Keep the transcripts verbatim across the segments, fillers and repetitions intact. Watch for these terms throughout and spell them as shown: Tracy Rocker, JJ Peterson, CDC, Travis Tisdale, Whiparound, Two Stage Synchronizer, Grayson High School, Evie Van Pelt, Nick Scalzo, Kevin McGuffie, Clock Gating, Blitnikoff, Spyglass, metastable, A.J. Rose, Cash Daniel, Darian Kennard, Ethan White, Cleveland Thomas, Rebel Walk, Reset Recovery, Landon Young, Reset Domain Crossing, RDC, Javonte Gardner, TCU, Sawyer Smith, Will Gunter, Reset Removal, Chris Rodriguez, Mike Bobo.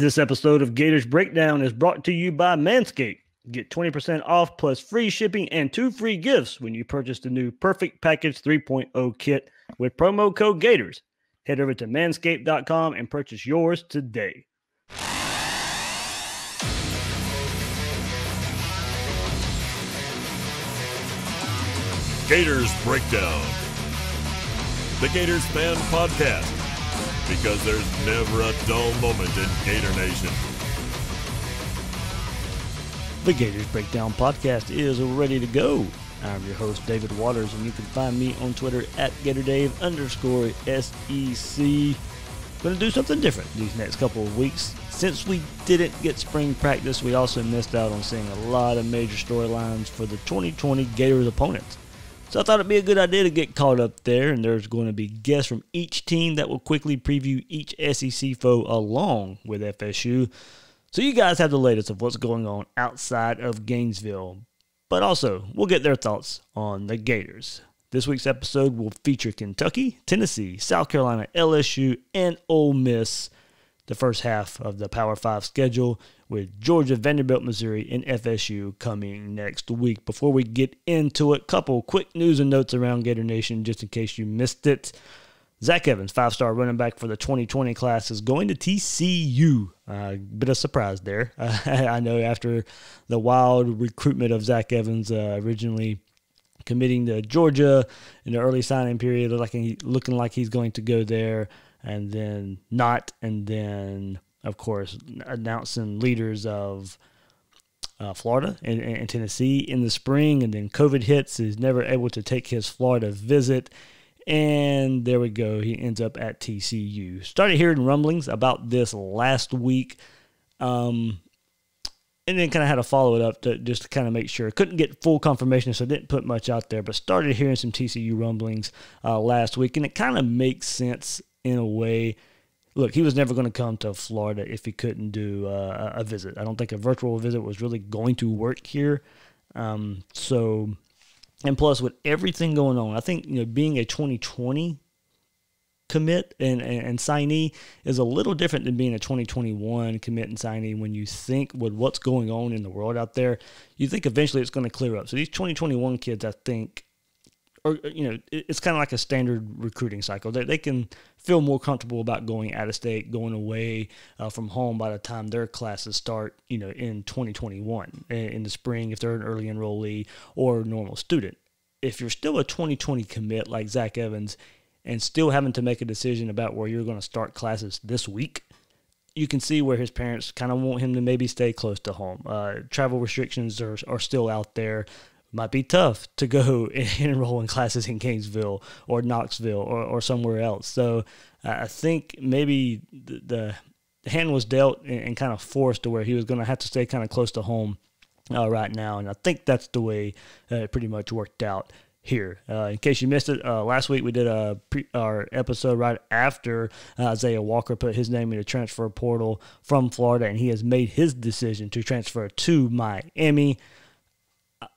This episode of Gators Breakdown is brought to you by Manscaped. Get twenty percent off plus free shipping and two free gifts when you purchase the new Perfect Package three point oh kit with promo code Gators. Head over to manscaped dot com and purchase yours today. Gators Breakdown, the Gators Fan Podcast, because there's never a dull moment in Gator Nation. The Gators Breakdown Podcast is ready to go. I'm your host, David Waters, and you can find me on Twitter at GatorDave underscore S E C. Going to do something different these next couple of weeks. Since we didn't get spring practice, we also missed out on seeing a lot of major storylines for the twenty twenty Gators opponents. So I thought it'd be a good idea to get caught up there, and there's going to be guests from each team that will quickly preview each S E C foe along with F S U. So you guys have the latest of what's going on outside of Gainesville. But also, we'll get their thoughts on the Gators. This week's episode will feature Kentucky, Tennessee, South Carolina, L S U, and Ole Miss, the first half of the Power five schedule, with Georgia, Vanderbilt, Missouri, and F S U coming next week. Before we get into it, couple quick news and notes around Gator Nation, just in case you missed it. Zach Evans, five-star running back for the twenty twenty class, is going to T C U. A uh, bit of surprise there. Uh, I know after the wild recruitment of Zach Evans, uh, originally committing to Georgia in the early signing period, like he, looking like he's going to go there, and then not, and then... of course, announcing leaders of uh, Florida and, and Tennessee in the spring, and then COVID hits. He's never able to take his Florida visit, and there we go. He ends up at T C U. Started hearing rumblings about this last week, um, and then kind of had to follow it up to just to kind of make sure. Couldn't get full confirmation, so didn't put much out there, but started hearing some T C U rumblings uh, last week, and it kind of makes sense in a way. Look, he was never going to come to Florida if he couldn't do uh, a visit. I don't think a virtual visit was really going to work here. Um, so, and plus with everything going on, I think, you know, being a twenty twenty commit and, and, and signee is a little different than being a twenty twenty-one commit and signee. When you think with what's going on in the world out there, you think eventually it's going to clear up. So these twenty twenty-one kids, I think, or, you know, it's kind of like a standard recruiting cycle. They, they can feel more comfortable about going out of state, going away uh, from home by the time their classes start, you know, in twenty twenty-one, in the spring if they're an early enrollee or normal student. If you're still a twenty twenty commit like Zach Evans and still having to make a decision about where you're going to start classes this week, you can see where his parents kind of want him to maybe stay close to home. Uh, travel restrictions are, are still out there. Might be tough to go and enroll in classes in Gainesville or Knoxville or, or somewhere else. So uh, I think maybe the, the hand was dealt and, and kind of forced to where he was going to have to stay kind of close to home uh, right now. And I think that's the way uh, it pretty much worked out here. Uh, in case you missed it, uh, last week we did a pre our episode right after uh, Isaiah Walker put his name in the transfer portal from Florida, and he has made his decision to transfer to Miami.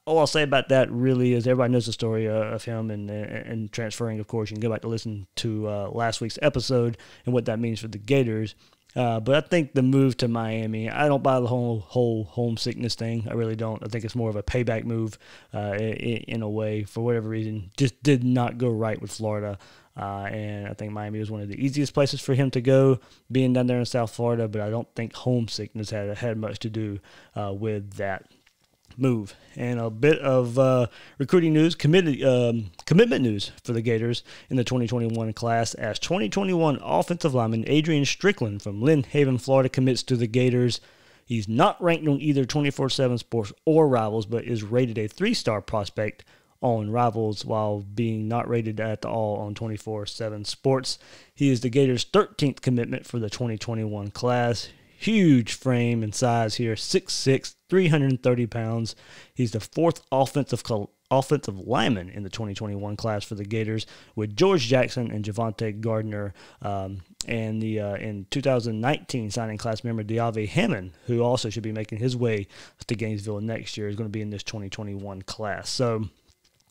All I'll say about that really is everybody knows the story uh, of him and, and and transferring. Of course, you can go back to listen to uh, last week's episode and what that means for the Gators. Uh, but I think the move to Miami, I don't buy the whole whole homesickness thing. I really don't. I think it's more of a payback move uh, in, in a way. For whatever reason, just did not go right with Florida. Uh, and I think Miami was one of the easiest places for him to go, being down there in South Florida. But I don't think homesickness had, had much to do uh, with that move. And a bit of uh, recruiting news, committed, um, commitment news for the Gators in the twenty twenty-one class, as twenty twenty-one offensive lineman Adrian Strickland from Lynn Haven, Florida, commits to the Gators. He's not ranked on either twenty-four seven Sports or Rivals, but is rated a three-star prospect on Rivals while being not rated at all on twenty-four seven Sports. He is the Gators' thirteenth commitment for the twenty twenty-one class. Huge frame and size here, six six, three hundred thirty pounds. He's the fourth offensive offensive lineman in the twenty twenty-one class for the Gators, with George Jackson and Javonte Gardner, um, and the uh, in two thousand nineteen signing class member Diavi Hammond, who also should be making his way to Gainesville next year, is going to be in this twenty twenty-one class. So,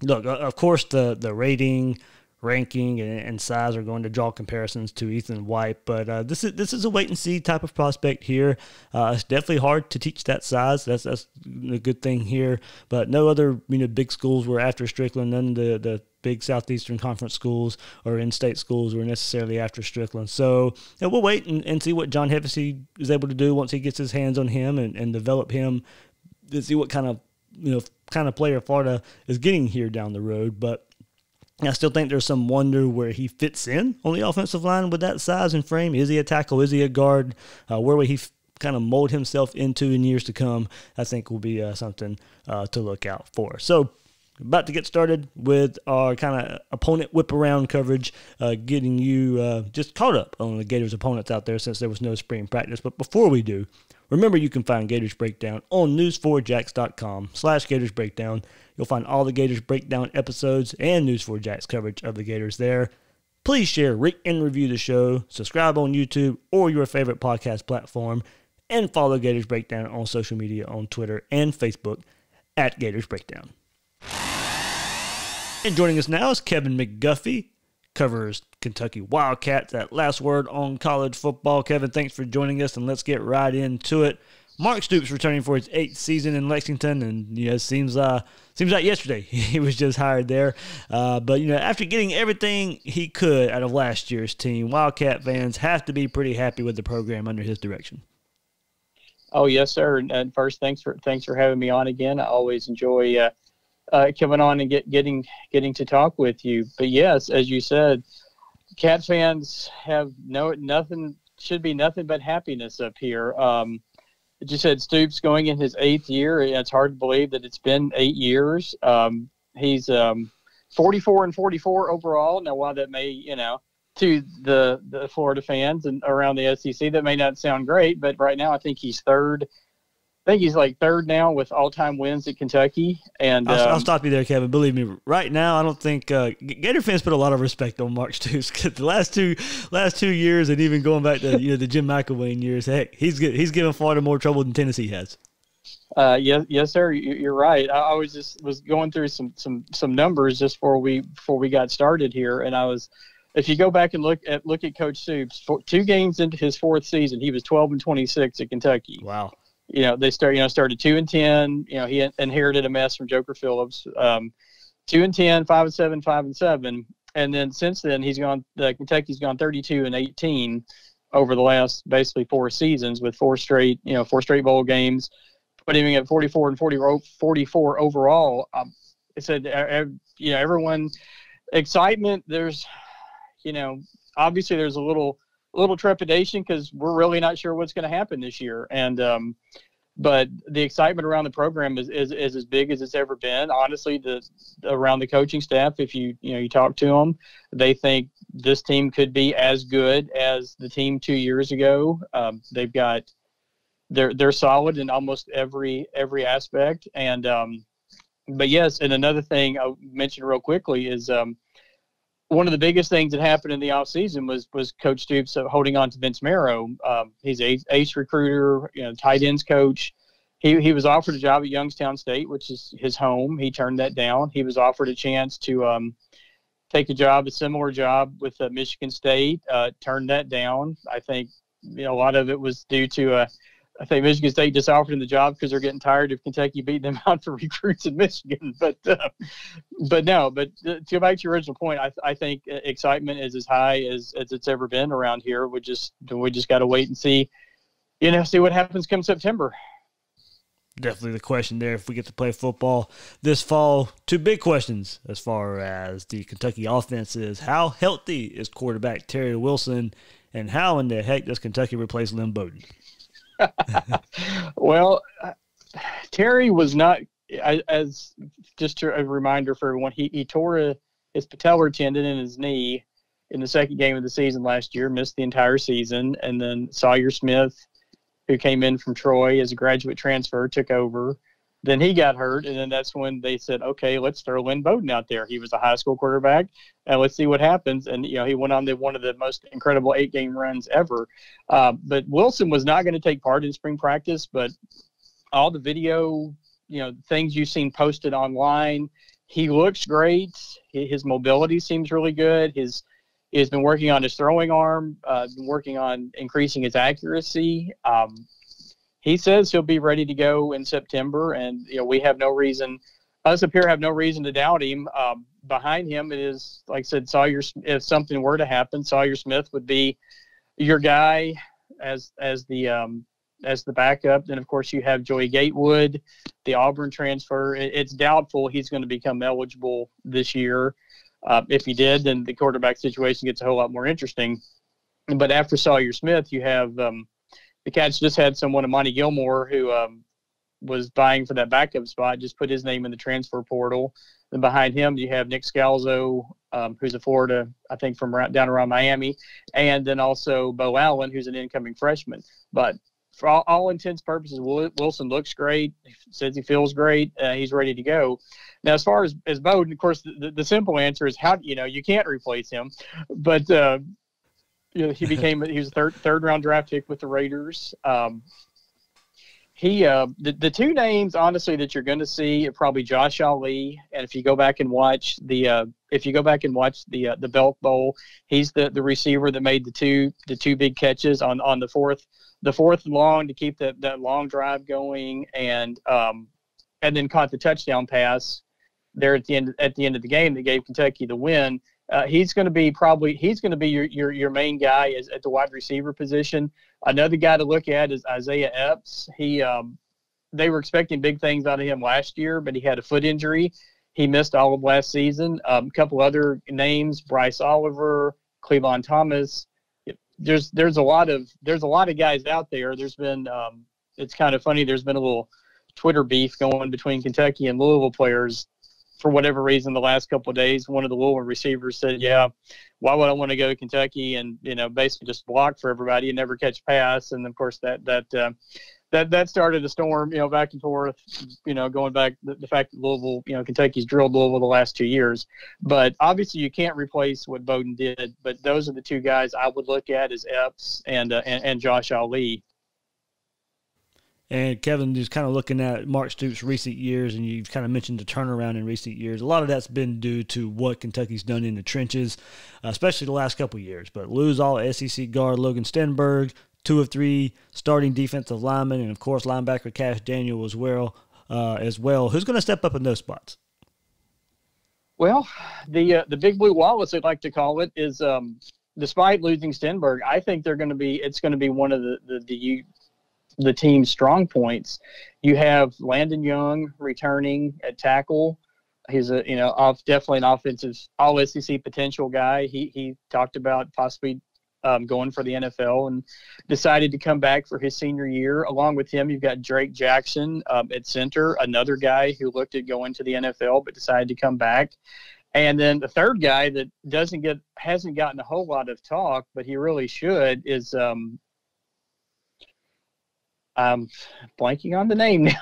look, of course, the the rating, ranking and, and size are going to draw comparisons to Ethan White, but uh, this is this is a wait and see type of prospect here. Uh, it's definitely hard to teach that size. That's that's a good thing here. But no other you know big schools were after Strickland. None of the the big Southeastern Conference schools or in-state schools were necessarily after Strickland. So yeah, we'll wait and, and see what John Hevesy is able to do once he gets his hands on him and, and develop him to see what kind of you know kind of player Florida is getting here down the road, but. I still think there's some wonder where he fits in on the offensive line with that size and frame. Is he a tackle? Is he a guard? Uh, where would he kind of mold himself into in years to come? I think will be uh, something uh, to look out for. So about to get started with our kind of opponent whip around coverage, uh, getting you uh, just caught up on the Gators opponents out there since there was no spring practice. But before we do, remember you can find Gators Breakdown on news four jacks dot com slash Gators Breakdown. You'll find all the Gators Breakdown episodes and News four Jacks coverage of the Gators there. Please share, rate, and review the show. Subscribe on YouTube or your favorite podcast platform. And follow Gators Breakdown on social media on Twitter and Facebook at Gators Breakdown. And joining us now is Kevin McGuffie, covers Kentucky Wildcats. That last word on college football. Kevin, thanks for joining us, and let's get right into it. Mark Stoops returning for his eighth season in Lexington, and you know seems uh seems like yesterday he was just hired there. Uh, but you know after getting everything he could out of last year's team, Wildcat fans have to be pretty happy with the program under his direction. Oh yes, sir. And first, thanks for thanks for having me on again. I always enjoy uh, uh, coming on and get, getting getting to talk with you. But yes, as you said, Cat fans have no nothing should be nothing but happiness up here. Um, You said Stoops going in his eighth year. It's hard to believe that it's been eight years. Um, he's um, forty-four and forty-four overall. Now, while that may, you know, to the, the Florida fans and around the S E C, that may not sound great, but right now I think he's third. I think he's like third now with all-time wins at Kentucky. And I'll, um, I'll stop you there, Kevin. Believe me, right now I don't think uh, Gator fans put a lot of respect on Mark Stoops. The last two, last two years, and even going back to you know the Jim McElwain years, heck, he's he's given Florida more trouble than Tennessee has. Uh, yes, yes, sir. You're right. I, I was just was going through some some some numbers just before we before we got started here, and I was, if you go back and look at look at Coach Stoops, for, two games into his fourth season, he was twelve and twenty-six at Kentucky. Wow. You know, they start, you know, started two and ten. You know, he inherited a mess from Joker Phillips. Um, two and ten, five and seven, five and seven. And then since then, he's gone, uh, Kentucky's gone thirty-two and eighteen over the last basically four seasons with four straight, you know, four straight bowl games, putting him at forty-four and forty-four overall. Um, it said, uh, you know, everyone, excitement. There's, you know, obviously there's a little, little trepidation because we're really not sure what's going to happen this year. And, um, but the excitement around the program is, is, is as big as it's ever been. Honestly, the, around the coaching staff, if you, you know, you talk to them, they think this team could be as good as the team two years ago. Um, they've got, they're, they're solid in almost every, every aspect. And, um, but yes. And another thing I'll mention real quickly is, um, one of the biggest things that happened in the offseason was was Coach Stoops holding on to Vince Merrow. Um, he's an ace recruiter, you know, tight ends coach. He he was offered a job at Youngstown State, which is his home. He turned that down. He was offered a chance to um, take a job, a similar job with uh, Michigan State, uh, turned that down. I think you know a lot of it was due to uh, I think Michigan State just offered him the job because they're getting tired of Kentucky beating them out for recruits in Michigan. But, uh, but no, but to go back to your original point, I, th I think excitement is as high as, as it's ever been around here. We just, we just got to wait and see, you know, see what happens come September. Definitely the question there if we get to play football this fall. Two big questions as far as the Kentucky offense is: how healthy is quarterback Terry Wilson, and how in the heck does Kentucky replace Lynn Bowden? Well, uh, Terry was not, I, as just to, a reminder for everyone, he, he tore a, his patellar tendon in his knee in the second game of the season last year, missed the entire season. And then Sawyer Smith, who came in from Troy as a graduate transfer, took over. Then he got hurt, and then that's when they said, okay, let's throw Lynn Bowden out there. He was a high school quarterback, and let's see what happens. And, you know, he went on to one of the most incredible eight-game runs ever. Uh, but Wilson was not going to take part in spring practice, but all the video, you know, things you've seen posted online, he looks great. His mobility seems really good. His he's been working on his throwing arm, uh, been working on increasing his accuracy. Um, he says he'll be ready to go in September, and you know we have no reason, us up here have no reason to doubt him. Um, behind him, it is like I said, Sawyer. If something were to happen, Sawyer Smith would be your guy as as the um, as the backup. Then of course you have Joey Gatewood, the Auburn transfer. It's doubtful he's going to become eligible this year. Uh, if he did, then the quarterback situation gets a whole lot more interesting. But after Sawyer Smith, you have um, the Cats just had someone, Monty Gilmore, who um, was vying for that backup spot, just put his name in the transfer portal. Then behind him, you have Nick Scalzo, um, who's a Florida, I think, from around, down around Miami, and then also Bo Allen, who's an incoming freshman. But for all, all intents and purposes, Wilson looks great, says he feels great, uh, he's ready to go. Now, as far as, as Bowden, of course, the, the simple answer is how, you know, you can't replace him. But, uh, you know, he became, he was a third, third round draft pick with the Raiders. Um, he, uh, the, the two names, honestly, that you're going to see are probably Josh Ali. And if you go back and watch the, uh, if you go back and watch the, uh, the Belk Bowl, he's the, the receiver that made the two, the two big catches on, on the fourth, the fourth long to keep that, that long drive going, and um, and then caught the touchdown pass there at the end at the end of the game that gave Kentucky the win. Uh, he's going to be probably he's going to be your, your your main guy is at the wide receiver position. Another guy to look at is Isaiah Epps. He um, they were expecting big things out of him last year, but he had a foot injury. He missed all of last season. Um, a couple other names: Bryce Oliver, Cleveland Thomas. There's there's a lot of there's a lot of guys out there. There's been um, it's kind of funny. There's been a little Twitter beef going between Kentucky and Louisville players for whatever reason. The last couple of days, one of the Louisville receivers said, "Yeah, why would I want to go to Kentucky and you know basically just block for everybody and never catch pass?" And of course that that uh, that that started a storm. You know, back and forth. You know, going back the, the fact that Louisville, you know, Kentucky's drilled Louisville the last two years. But obviously, you can't replace what Bowden did. But those are the two guys I would look at as Epps and uh, and, and Josh Ali. And Kevin, just kind of looking at Mark Stoops' recent years, and you've kind of mentioned the turnaround in recent years. A lot of that's been due to what Kentucky's done in the trenches, especially the last couple of years. But lose all S E C guard Logan Stenberg, two of three starting defensive linemen, and, of course, linebacker Cash Daniel as well. Uh, as well. Who's going to step up in those spots? Well, the uh, the Big Blue Wall, as they like to call it, is um, despite losing Stenberg, I think they're going to be – it's going to be one of the, the – the, the team's strong points. You have Landon Young returning at tackle. He's a you know off definitely an offensive all S E C potential guy. He he talked about possibly um, going for the N F L and decided to come back for his senior year. Along with him, you've got Drake Jackson um, at center, another guy who looked at going to the N F L but decided to come back. And then the third guy that doesn't get hasn't gotten a whole lot of talk, but he really should is. Um, I'm blanking on the name now.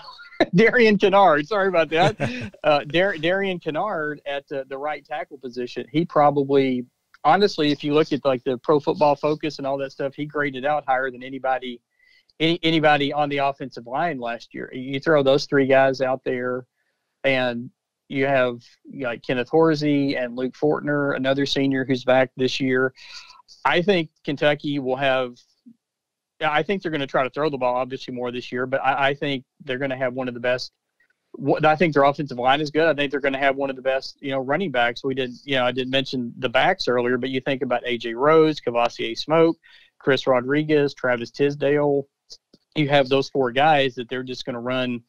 Darian Kennard. Sorry about that. uh, Dar Darian Kennard at uh, the right tackle position. He probably, honestly, if you look at like the Pro Football Focus and all that stuff, he graded out higher than anybody, any, anybody on the offensive line last year. You throw those three guys out there, and you have you know, Kenneth Horsey and Luke Fortner, another senior who's back this year. I think Kentucky will have. I think they're going to try to throw the ball, obviously, more this year, but I, I think they're going to have one of the best. I think their offensive line is good. I think they're going to have one of the best, you know, running backs. We did, you know, I did mention the backs earlier, but you think about A J Rose, Cavassier Smoke, Chris Rodriguez, Travis Tisdale. You have those four guys that they're just going to run.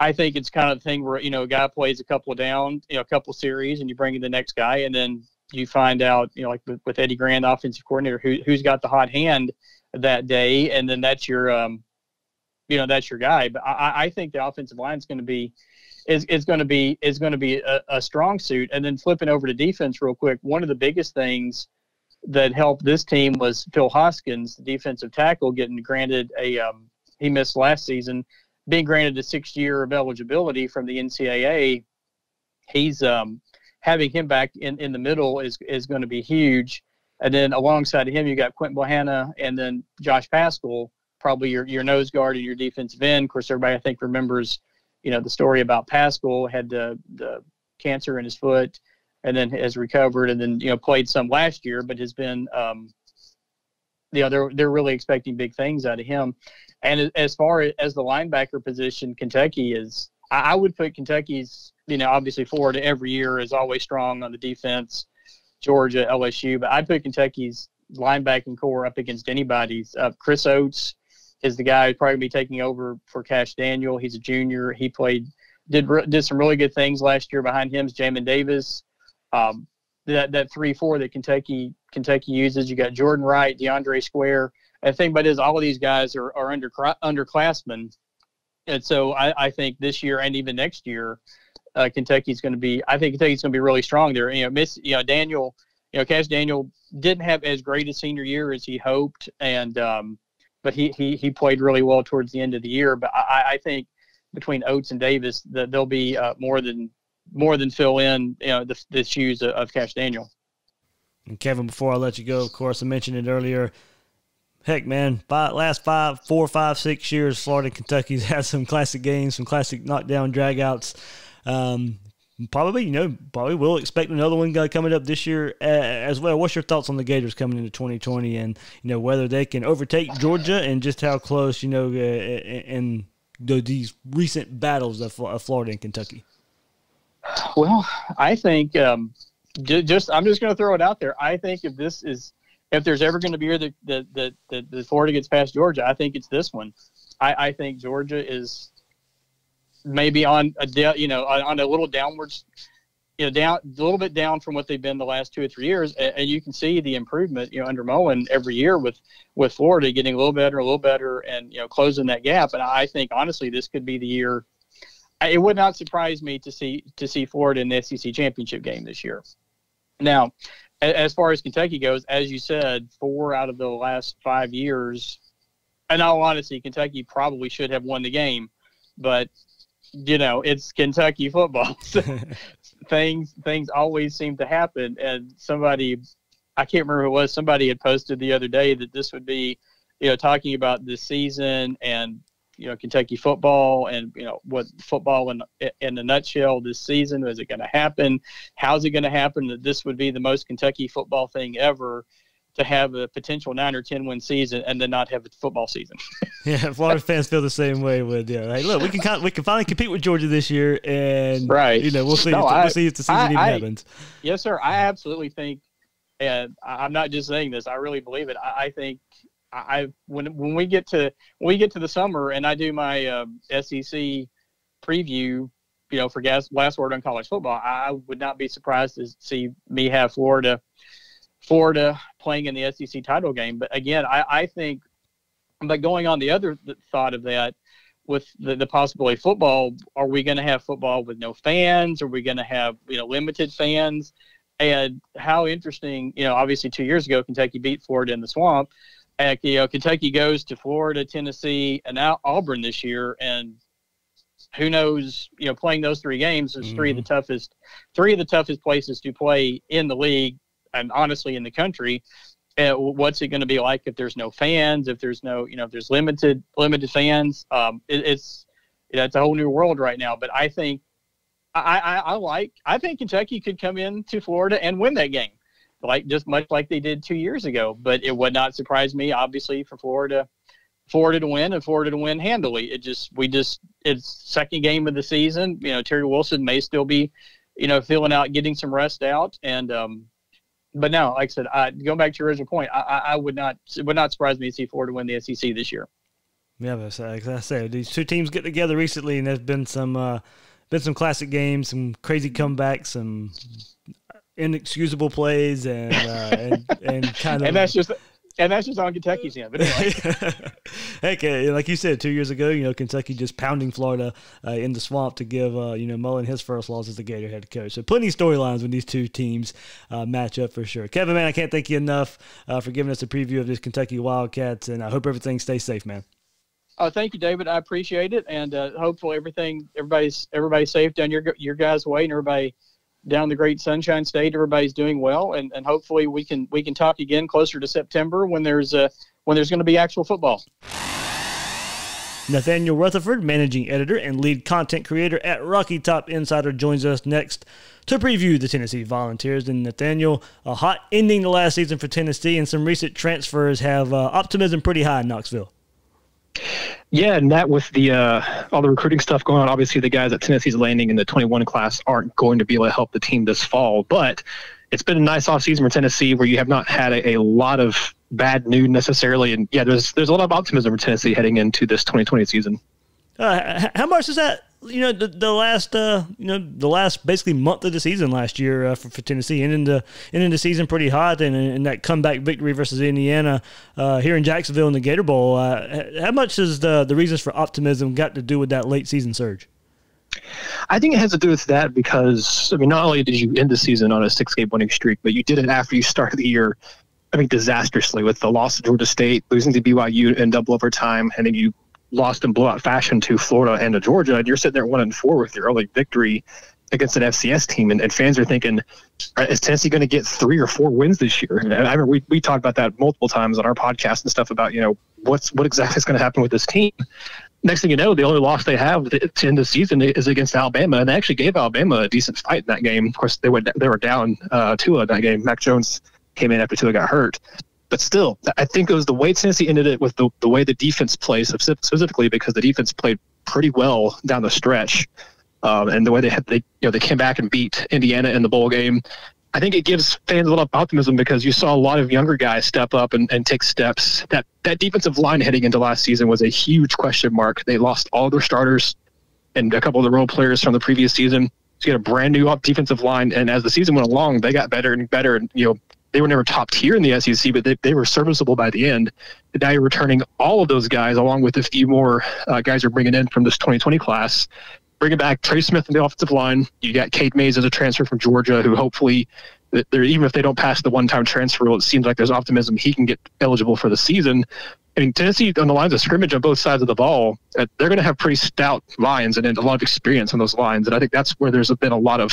I think it's kind of the thing where, you know, a guy plays a couple of down, you know, a couple of series, and you bring in the next guy, and then you find out, you know, like with, with Eddie Grand, offensive coordinator, who, who's got the hot hand that day, and then that's your um you know that's your guy. But I, I think the offensive line is going to be is is going to be is going to be a, a strong suit. And then flipping over to defense real quick, one of the biggest things that helped this team was Phil Hoskins, the defensive tackle, getting granted a um he missed last season, being granted a sixth year of eligibility from the N C double A. He's um having him back in in the middle is is going to be huge. And then alongside of him, you got Quentin Bohanna and then Josh Pascal, probably your, your nose guard and your defensive end. Of course, everybody, I think, remembers, you know, the story about Pascal had the, the cancer in his foot, and then has recovered, and then, you know, played some last year, but has been, um, you know, they're, they're really expecting big things out of him. And as far as the linebacker position, Kentucky is, I would put Kentucky's, you know, obviously Florida every year is always strong on the defense, Georgia, L S U, but I'd put Kentucky's linebacking core up against anybody's. Uh, Chris Oates is the guy who's probably going to be taking over for Cash Daniel. He's a junior. He played, did did some really good things last year. Behind him is Jamin Davis. Um, that that three four that Kentucky Kentucky uses. You got Jordan Wright, DeAndre Square. And the thing about it is all of these guys are, are under underclassmen. And so I, I think this year and even next year, uh, Kentucky's going to be – I think Kentucky's going to be really strong there. You know, Miss, you know, Daniel – you know, Cash Daniel didn't have as great a senior year as he hoped, and um, but he, he, he played really well towards the end of the year. But I, I think between Oates and Davis, that they'll be uh, more than more than fill in, you know, the, the shoes of, of Cash Daniel. And Kevin, before I let you go, of course, I mentioned it earlier – heck, man, five, last five, four, five, six years, Florida and Kentucky's had some classic games, some classic knockdown dragouts. Um, probably, you know, probably we'll expect another one coming up this year as well. What's your thoughts on the Gators coming into twenty twenty and, you know, whether they can overtake Georgia and just how close, you know, uh, in these recent battles of Florida and Kentucky? Well, I think um, just I'm just going to throw it out there. I think if this is – if there's ever going to be a year that, that, that, that, that Florida gets past Georgia, I think it's this one. I, I think Georgia is maybe on a de, you know on a little downwards, you know down a little bit down from what they've been the last two or three years, and, and you can see the improvement you know under Mullen every year with with Florida getting a little better, a little better, and you know closing that gap. And I think honestly, this could be the year. It would not surprise me to see to see Florida in the S E C championship game this year. Now, as far as Kentucky goes, as you said, four out of the last five years, in all honesty, Kentucky probably should have won the game, but you know it's Kentucky football. So things things always seem to happen, and somebody, I can't remember who it was, somebody had posted the other day that this would be, you know, talking about this season and you know Kentucky football and you know what football in in a nutshell this season. Is it going to happen? How's it going to happen? That this would be the most Kentucky football thing ever, to have a potential nine or ten win season and then not have a football season. Yeah, Florida fans feel the same way. With yeah, hey, look, we can we can finally compete with Georgia this year, and right, you know, we'll see. No, if, I, we'll see if the season I, even I, happens. Yes, sir. I absolutely think, and I'm not just saying this. I really believe it. I, I think. I when when we get to when we get to the summer and I do my uh, S E C preview, you know, for gas, last word on college football, I would not be surprised to see me have Florida, Florida playing in the S E C title game. But again, I, I think, but going on the other thought of that, with the, the possibility of football, are we going to have football with no fans? Are we going to have you know limited fans? And how interesting, you know, obviously two years ago Kentucky beat Florida in the Swamp. And, you know, Kentucky goes to Florida, Tennessee, and now Auburn this year, and who knows? You know, playing those three games is mm-hmm. three of the toughest, three of the toughest places to play in the league, and honestly in the country. Uh, what's it going to be like if there's no fans? If there's no, you know, if there's limited limited fans, um, it, it's you know, it's a whole new world right now. But I think I, I, I like I think Kentucky could come into Florida and win that game. Like just much like they did two years ago, but it would not surprise me, obviously, for Florida, Florida to win and Florida to win handily. It just, we just, it's second game of the season. You know, Terry Wilson may still be, you know, feeling out, getting some rest out, and um, but no, like I said, I, going back to your original point, I, I, I would not, it would not surprise me to see Florida win the S E C this year. Yeah, but as I said, these two teams get together recently, and there's been some, uh, been some classic games, some crazy comebacks, some inexcusable plays, and uh, and, and kind of, and that's just and that's just on Kentucky's end. But anyway, heck, like you said, two years ago, you know, Kentucky just pounding Florida uh, in the Swamp to give uh, you know Mullen his first loss as the Gator head coach. So plenty of storylines when these two teams uh, match up for sure. Kevin, man, I can't thank you enough uh, for giving us a preview of this Kentucky Wildcats, and I hope everything stays safe, man. Oh, thank you, David. I appreciate it, and uh, hopefully everything, everybody's everybody's safe down your your guys' way, and everybody down the great Sunshine State, everybody's doing well, and, and hopefully we can we can talk again closer to September when there's a when there's going to be actual football. Nathaniel Rutherford, managing editor and lead content creator at Rocky Top Insider, joins us next to preview the Tennessee Volunteers. And Nathaniel, a hot ending to last season for Tennessee, and some recent transfers have uh, optimism pretty high in Knoxville. Yeah, and that with the uh, all the recruiting stuff going on, obviously the guys at Tennessee's landing in the twenty-one class aren't going to be able to help the team this fall, but it's been a nice offseason for Tennessee where you have not had a, a lot of bad news necessarily. And yeah, there's there's a lot of optimism for Tennessee heading into this twenty twenty season. Uh, how much is that, you know, the, the last, uh, you know, the last basically month of the season last year uh, for, for Tennessee, ending the, ending the season pretty hot, and, and that comeback victory versus Indiana uh, here in Jacksonville in the Gator Bowl. Uh, how much is the, the reasons for optimism got to do with that late season surge? I think it has to do with that because, I mean, not only did you end the season on a six-game winning streak, but you did it after you started the year, I mean, disastrously with the loss to Georgia State, losing to B Y U in double overtime, and then you lost in blowout fashion to Florida and to Georgia, and you're sitting there one and four with your early victory against an F C S team, and, and fans are thinking, is Tennessee going to get three or four wins this year? And I remember we, we talked about that multiple times on our podcast and stuff about, you know, what's what exactly is going to happen with this team. Next thing you know, the only loss they have to end the season is against Alabama, and they actually gave Alabama a decent fight in that game. Of course, they went they were down uh, Tua in that game. Mac Jones came in after Tua got hurt. But still, I think it was the way Tennessee ended it with the, the way the defense plays, specifically because the defense played pretty well down the stretch, um, and the way they had they you know they came back and beat Indiana in the bowl game. I think it gives fans a lot of optimism because you saw a lot of younger guys step up and, and take steps. That that defensive line heading into last season was a huge question mark. They lost all their starters and a couple of the role players from the previous season. So you had a brand new up defensive line, and as the season went along, they got better and better, and you know. They were never top tier in the S E C, but they, they were serviceable by the end. And now you're returning all of those guys, along with a few more uh, guys you're bringing in from this twenty twenty class. Bringing back Trey Smith in the offensive line. You got Cade Mays as a transfer from Georgia, who hopefully, even if they don't pass the one-time transfer rule, it seems like there's optimism he can get eligible for the season. I mean, Tennessee, on the lines of scrimmage on both sides of the ball, they're going to have pretty stout lines and a lot of experience on those lines. And I think that's where there's been a lot of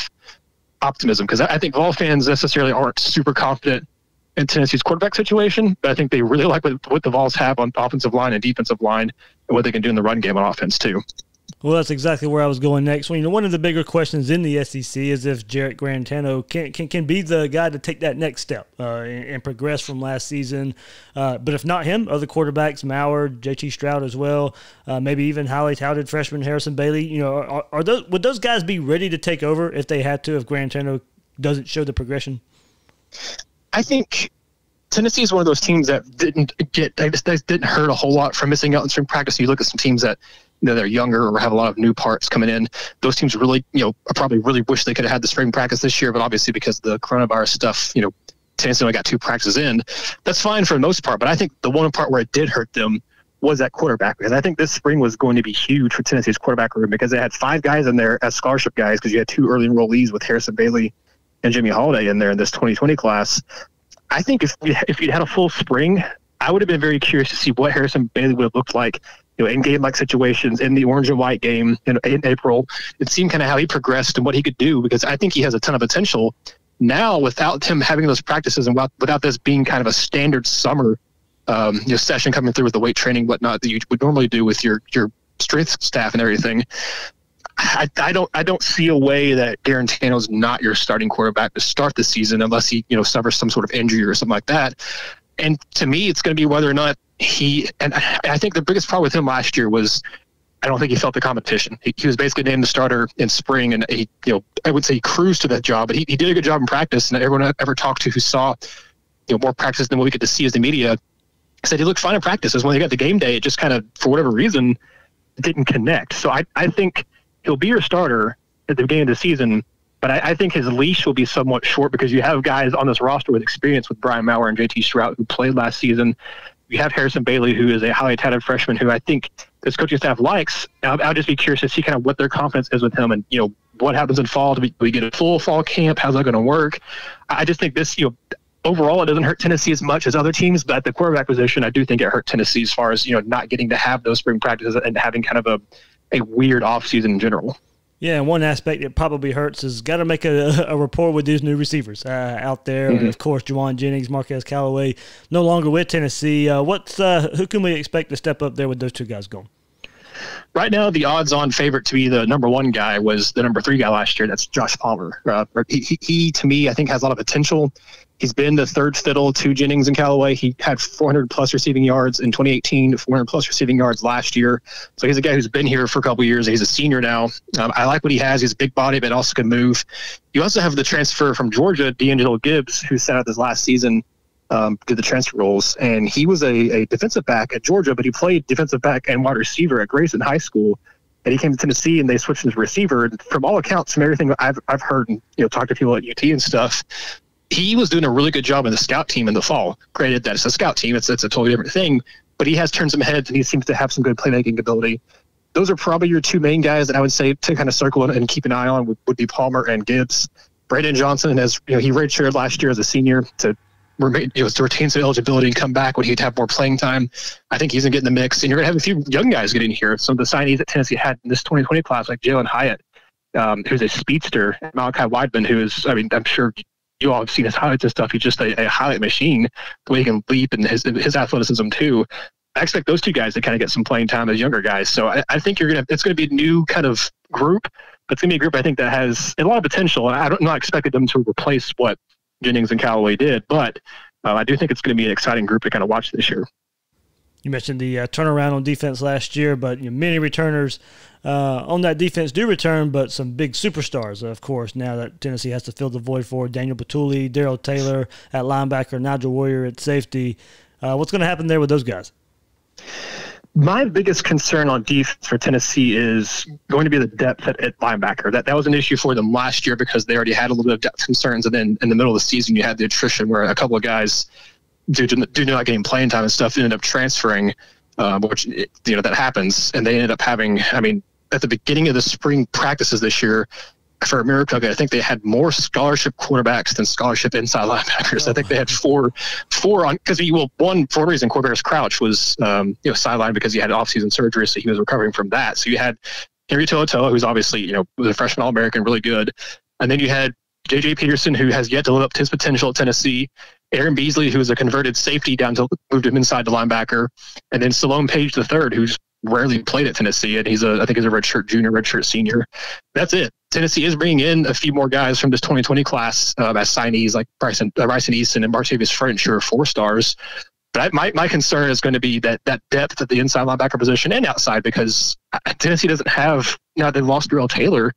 optimism, because I think Vol fans necessarily aren't super confident in Tennessee's quarterback situation, but I think they really like what, what the Vols have on offensive line and defensive line and what they can do in the run game on offense too. Well, that's exactly where I was going next. Well, you know, one of the bigger questions in the S E C is if Jarrett Garantano can, can can be the guy to take that next step uh, and, and progress from last season. Uh, but if not him, other quarterbacks, Mauer, J T Stroud as well, uh, maybe even highly touted freshman Harrison Bailey. You know, are, are those would those guys be ready to take over if they had to if Garantano doesn't show the progression? I think Tennessee is one of those teams that didn't get they just, they didn't hurt a whole lot from missing out in spring practice. You look at some teams that, you know, they're younger or have a lot of new parts coming in. Those teams really, you know, probably really wish they could have had the spring practice this year, but obviously because of the coronavirus stuff, you know, Tennessee only got two practices in. That's fine for the most part, but I think the one part where it did hurt them was that quarterback, because I think this spring was going to be huge for Tennessee's quarterback room because they had five guys in there as scholarship guys because you had two early enrollees with Harrison Bailey and Jimmy Holiday in there in this twenty twenty class. I think if if you'd had a full spring, I would have been very curious to see what Harrison Bailey would have looked like, you know, in game-like situations, in the orange and white game in, in April, and seeing kind of how he progressed and what he could do, because I think he has a ton of potential. Now, without him having those practices and without, without this being kind of a standard summer um, you know, session coming through with the weight training, whatnot, that you would normally do with your, your strength staff and everything, I, I don't I don't see a way that Garantano's not your starting quarterback to start the season unless he, you know, suffers some sort of injury or something like that. And to me, it's going to be whether or not he – and I think the biggest problem with him last year was I don't think he felt the competition. He, he was basically named the starter in spring, and he, you know, I would say he cruised to that job, but he, he did a good job in practice. And everyone I ever talked to who saw, you know, more practice than what we get to see as the media said he looked fine in practice. As when they got the game day, it just kind of, for whatever reason, didn't connect. So I, I think he'll be your starter at the beginning of the season. But I, I think his leash will be somewhat short because you have guys on this roster with experience with Brian Mauer and J T Stroud who played last season. You have Harrison Bailey, who is a highly touted freshman who I think this coaching staff likes. I'll, I'll just be curious to see kind of what their confidence is with him and, you know, what happens in fall. Do we, do we get a full fall camp? How's that going to work? I just think this, you know, overall it doesn't hurt Tennessee as much as other teams, but at the quarterback position, I do think it hurt Tennessee as far as, you know, not getting to have those spring practices and having kind of a, a weird offseason in general. Yeah, and one aspect that probably hurts is got to make a, a rapport with these new receivers uh, out there. Mm-hmm. And of course, Juwan Jennings, Marquez Callaway, no longer with Tennessee. Uh, what's uh, who can we expect to step up there with those two guys going? right now the odds-on favorite to be the number one guy was the number three guy last year. That's Josh Palmer. Uh, he, he, he, to me, I think has a lot of potential. He's been the third fiddle to Jennings and Callaway. He had four hundred plus receiving yards in twenty eighteen, four hundred plus receiving yards last year. So he's a guy who's been here for a couple of years. He's a senior now. Um, I like what he has. He's a big body, but also can move. You also have the transfer from Georgia, D'Angelo Gibbs, who sat out this last season um, due to the transfer rules. And he was a, a defensive back at Georgia, but he played defensive back and wide receiver at Grayson High School. And he came to Tennessee, and they switched him to receiver. And from all accounts, from everything I've, I've heard and you know talked to people at U T and stuff, he was doing a really good job in the scout team in the fall. Granted, that it's a scout team. It's, it's a totally different thing. But he has turned some heads, and he seems to have some good playmaking ability. Those are probably your two main guys that I would say to kind of circle and keep an eye on would, would be Palmer and Gibbs. Brandon Johnson, as you know, he redshirted last year as a senior to remain, it was to retain some eligibility and come back when he'd have more playing time. I think he's going to get in the mix. And you're going to have a few young guys get in here. Some of the signees that Tennessee had in this twenty twenty class, like Jalen Hyatt, um, who's a speedster, and Malachi Weidman, who is, I mean, I'm sure you all have seen his highlights and stuff. He's just a, a highlight machine, the way he can leap and his his athleticism too. I expect those two guys to kind of get some playing time as younger guys. So I, I think you're gonna it's gonna be a new kind of group, but it's gonna be a group I think that has a lot of potential. And I don't I'm not expecting them to replace what Jennings and Callaway did, but uh, I do think it's gonna be an exciting group to kind of watch this year. You mentioned the uh, turnaround on defense last year, but you know, many returners uh, on that defense do return, but some big superstars, of course, now that Tennessee has to fill the void for Daniel Batuli, Darrell Taylor at linebacker, Nigel Warrior at safety. Uh, what's going to happen there with those guys? My biggest concern on defense for Tennessee is going to be the depth at, at linebacker. That that was an issue for them last year because they already had a little bit of depth concerns, and then in the middle of the season you had the attrition where a couple of guys – due to, due to not getting playing time and stuff, ended up transferring, uh, which, it, you know, that happens. And they ended up having, I mean, at the beginning of the spring practices this year, for a miracle, I think they had more scholarship quarterbacks than scholarship inside linebackers. Oh. I think they had four, four on, because, well, one, for one reason, Corvaris Crouch was, um, you know, sidelined because he had offseason surgery, so he was recovering from that. So you had Henry To'oto'o, who's obviously, you know, was a freshman All-American, really good. And then you had J J Peterson, who has yet to live up to his potential at Tennessee. Aaron Beasley, who was a converted safety down to moved him inside to linebacker, and then Salome Page the third, who's rarely played at Tennessee, and he's a I think he's a redshirt junior, redshirt senior. That's it. Tennessee is bringing in a few more guys from this twenty twenty class um, as signees like Bryson, uh, Bryson Easton and Martavis French, who are four stars. But I, my my concern is going to be that that depth at the inside linebacker position and outside, because Tennessee doesn't have now they lost Darrell Taylor.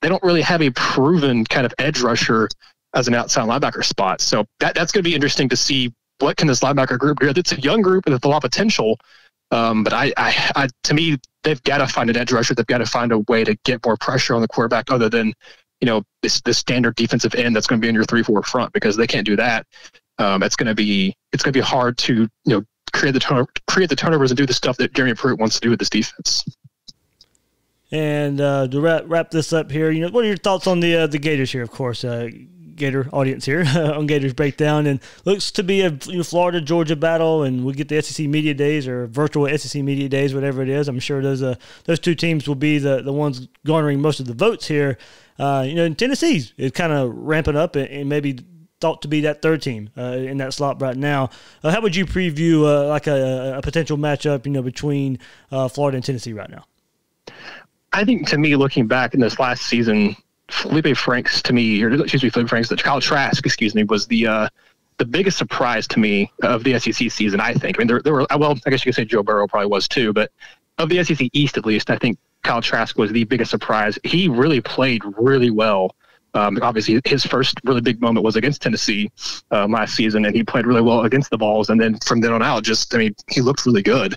They don't really have a proven kind of edge rusher as an outside linebacker spot. So that, that's going to be interesting to see what can this linebacker group do. It's a young group and it's a lot of potential. Um, but I, I, I, to me, they've got to find an edge rusher. They've got to find a way to get more pressure on the quarterback other than, you know, this, this standard defensive end that's going to be in your three, four front, because they can't do that. Um, it's going to be, it's going to be hard to, you know, create the turn, create the turnovers and do the stuff that Jeremy Pruitt wants to do with this defense. And uh, to wrap, wrap this up here, you know, what are your thoughts on the uh, the Gators here? Of course, uh, Gator audience here on Gators Breakdown, and looks to be a you know, Florida Georgia battle, and we get the S E C media days or virtual S E C media days, whatever it is. I'm sure those uh, those two teams will be the the ones garnering most of the votes here. Uh, you know, and Tennessee is kind of ramping up and, and maybe thought to be that third team uh, in that slot right now. Uh, how would you preview uh, like a, a potential matchup, you know, between uh, Florida and Tennessee right now? I think, to me, looking back in this last season, Felipe Franks to me, or excuse me, Felipe Franks, Kyle Trask, excuse me, was the uh, the biggest surprise to me of the S E C season, I think. I mean, there, there were, well, I guess you could say Joe Burrow probably was too, but of the S E C East at least, I think Kyle Trask was the biggest surprise. He really played really well. Um, obviously, his first really big moment was against Tennessee um, last season, and he played really well against the balls. And then from then on out, just, I mean, he looked really good.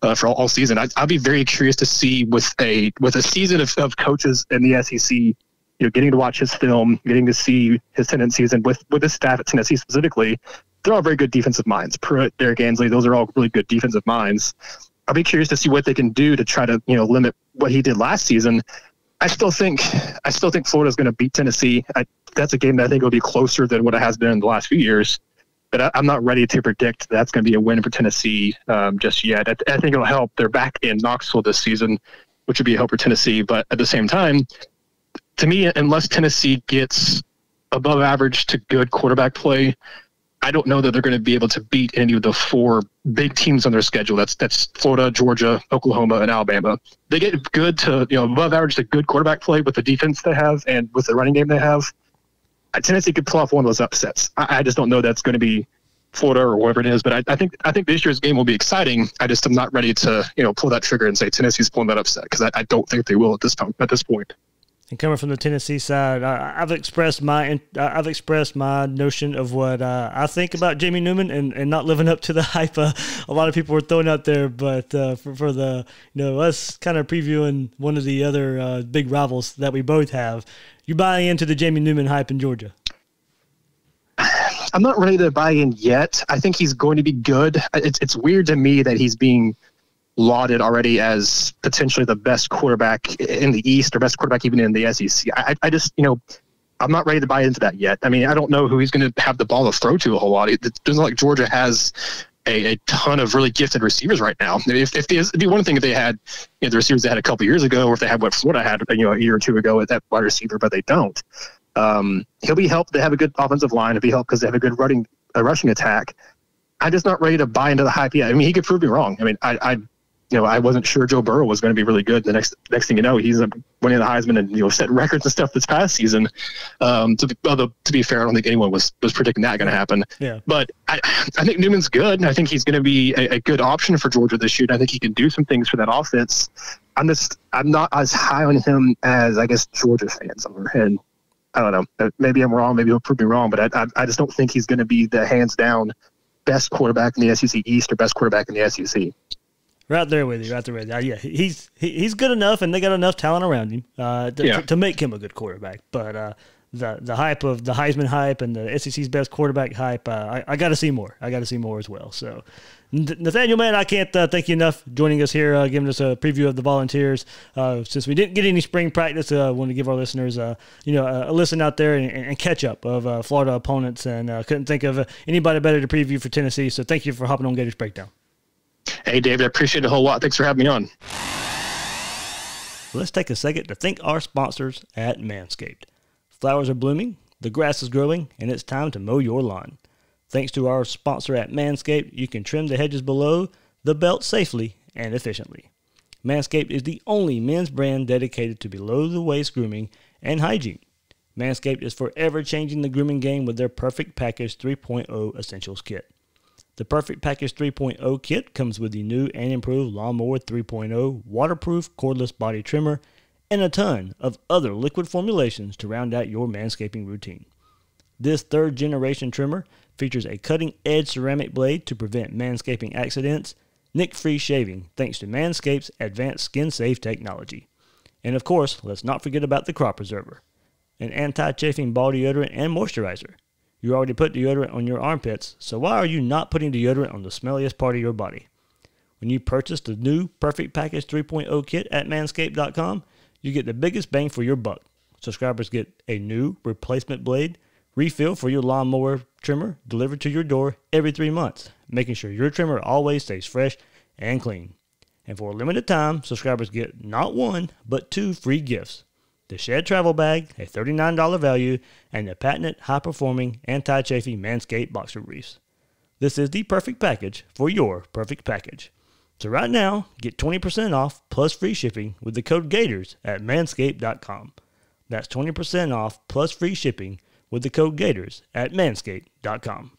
Uh, for all, all season, I'd, I'd be very curious to see with a with a season of, of coaches in the S E C, you know, getting to watch his film, getting to see his tendencies, and with with his staff at Tennessee specifically, they're all very good defensive minds. Pruitt, Derek Ansley, those are all really good defensive minds. I'll be curious to see what they can do to try to you know limit what he did last season. I still think I still think Florida's going to beat Tennessee. I, that's a game that I think will be closer than what it has been in the last few years. But I, I'm not ready to predict that's going to be a win for Tennessee um, just yet. I, I think it'll help. They're back in Knoxville this season, which would be a help for Tennessee. But at the same time, to me, unless Tennessee gets above average to good quarterback play, I don't know that they're going to be able to beat any of the four big teams on their schedule. That's that's Florida, Georgia, Oklahoma, and Alabama. They get good to, you know, above average to good quarterback play with the defense they have and with the running game they have. Tennessee could pull off one of those upsets. I, I just don't know that's going to be Florida or whoever it is, but I, I think I think this year's game will be exciting. I just am not ready to, you know, pull that trigger and say Tennessee's pulling that upset, because I, I don't think they will at this point. At this point. And coming from the Tennessee side, I, I've expressed my I've expressed my notion of what uh, I think about Jamie Newman and, and not living up to the hype uh, a lot of people were throwing out there. But uh, for, for the you know us kind of previewing one of the other uh, big rivals that we both have, you buy into the Jamie Newman hype in Georgia? I'm not ready to buy in yet. I think he's going to be good. It's it's weird to me that he's being lauded already as potentially the best quarterback in the East or best quarterback even in the S E C. I, I just, you know, I'm not ready to buy into that yet. I mean, I don't know who he's going to have the ball to throw to a whole lot. It doesn't look like Georgia has a, a ton of really gifted receivers right now. If, if they, it'd be one thing if they had, you know, the receivers they had a couple years ago, or if they had what Florida had, you know, a year or two ago at that wide receiver, but they don't. Um, he'll be helped. They have a good offensive line. He'll be helped because they have a good running, a rushing attack. I'm just not ready to buy into the hype yet. I mean, he could prove me wrong. I mean, I, I, you know, I wasn't sure Joe Burrow was going to be really good. The next next thing you know, he's winning the Heisman and, you know, set records and stuff this past season. Um, to be, although, to be fair, I don't think anyone was, was predicting that going to happen. Yeah. But I, I think Newman's good, and I think he's going to be a, a good option for Georgia this year. And I think he can do some things for that offense. I'm just I'm not as high on him as, I guess, Georgia fans are. And I don't know. Maybe I'm wrong. Maybe he'll prove me wrong. But I I, I just don't think he's going to be the hands down best quarterback in the S E C East or best quarterback in the S E C. Right there with you, right there with you. Uh, yeah, he's he, he's good enough, and they got enough talent around him uh, to, yeah. to, to make him a good quarterback. But uh, the the hype of the Heisman hype and the S E C's best quarterback hype, uh, I, I got to see more. I got to see more as well. So, Nathaniel, man, I can't uh, thank you enough for joining us here, uh, giving us a preview of the Volunteers. Uh, since we didn't get any spring practice, I uh, want to give our listeners uh, you know, a, a listen out there and, and catch up of uh, Florida opponents. And uh, couldn't think of uh, anybody better to preview for Tennessee. So, thank you for hopping on Gators Breakdown. Hey, David, I appreciate it a whole lot. Thanks for having me on. Let's take a second to thank our sponsors at Manscaped. Flowers are blooming, the grass is growing, and it's time to mow your lawn. Thanks to our sponsor at Manscaped, you can trim the hedges below the belt safely and efficiently. Manscaped is the only men's brand dedicated to below-the-waist grooming and hygiene. Manscaped is forever changing the grooming game with their Perfect Package three point oh Essentials Kit. The Perfect Package three point oh kit comes with the new and improved Lawnmower three point oh waterproof cordless body trimmer and a ton of other liquid formulations to round out your manscaping routine. This third generation trimmer features a cutting edge ceramic blade to prevent manscaping accidents, nick-free shaving thanks to Manscaped's advanced skin-safe technology. And of course, let's not forget about the Crop Preserver, an anti-chafing ball deodorant and moisturizer. You already put deodorant on your armpits, so why are you not putting deodorant on the smelliest part of your body? When you purchase the new Perfect Package three point oh kit at manscaped dot com, you get the biggest bang for your buck. Subscribers get a new replacement blade, refill for your lawnmower trimmer delivered to your door every three months, making sure your trimmer always stays fresh and clean. And for a limited time, subscribers get not one, but two free gifts. The Shed Travel Bag, a thirty-nine dollars value, and the patented high-performing anti-chafing Manscaped Boxer Briefs. This is the perfect package for your perfect package. So right now, get twenty percent off plus free shipping with the code GATORS at manscaped dot com. That's twenty percent off plus free shipping with the code GATORS at manscaped dot com.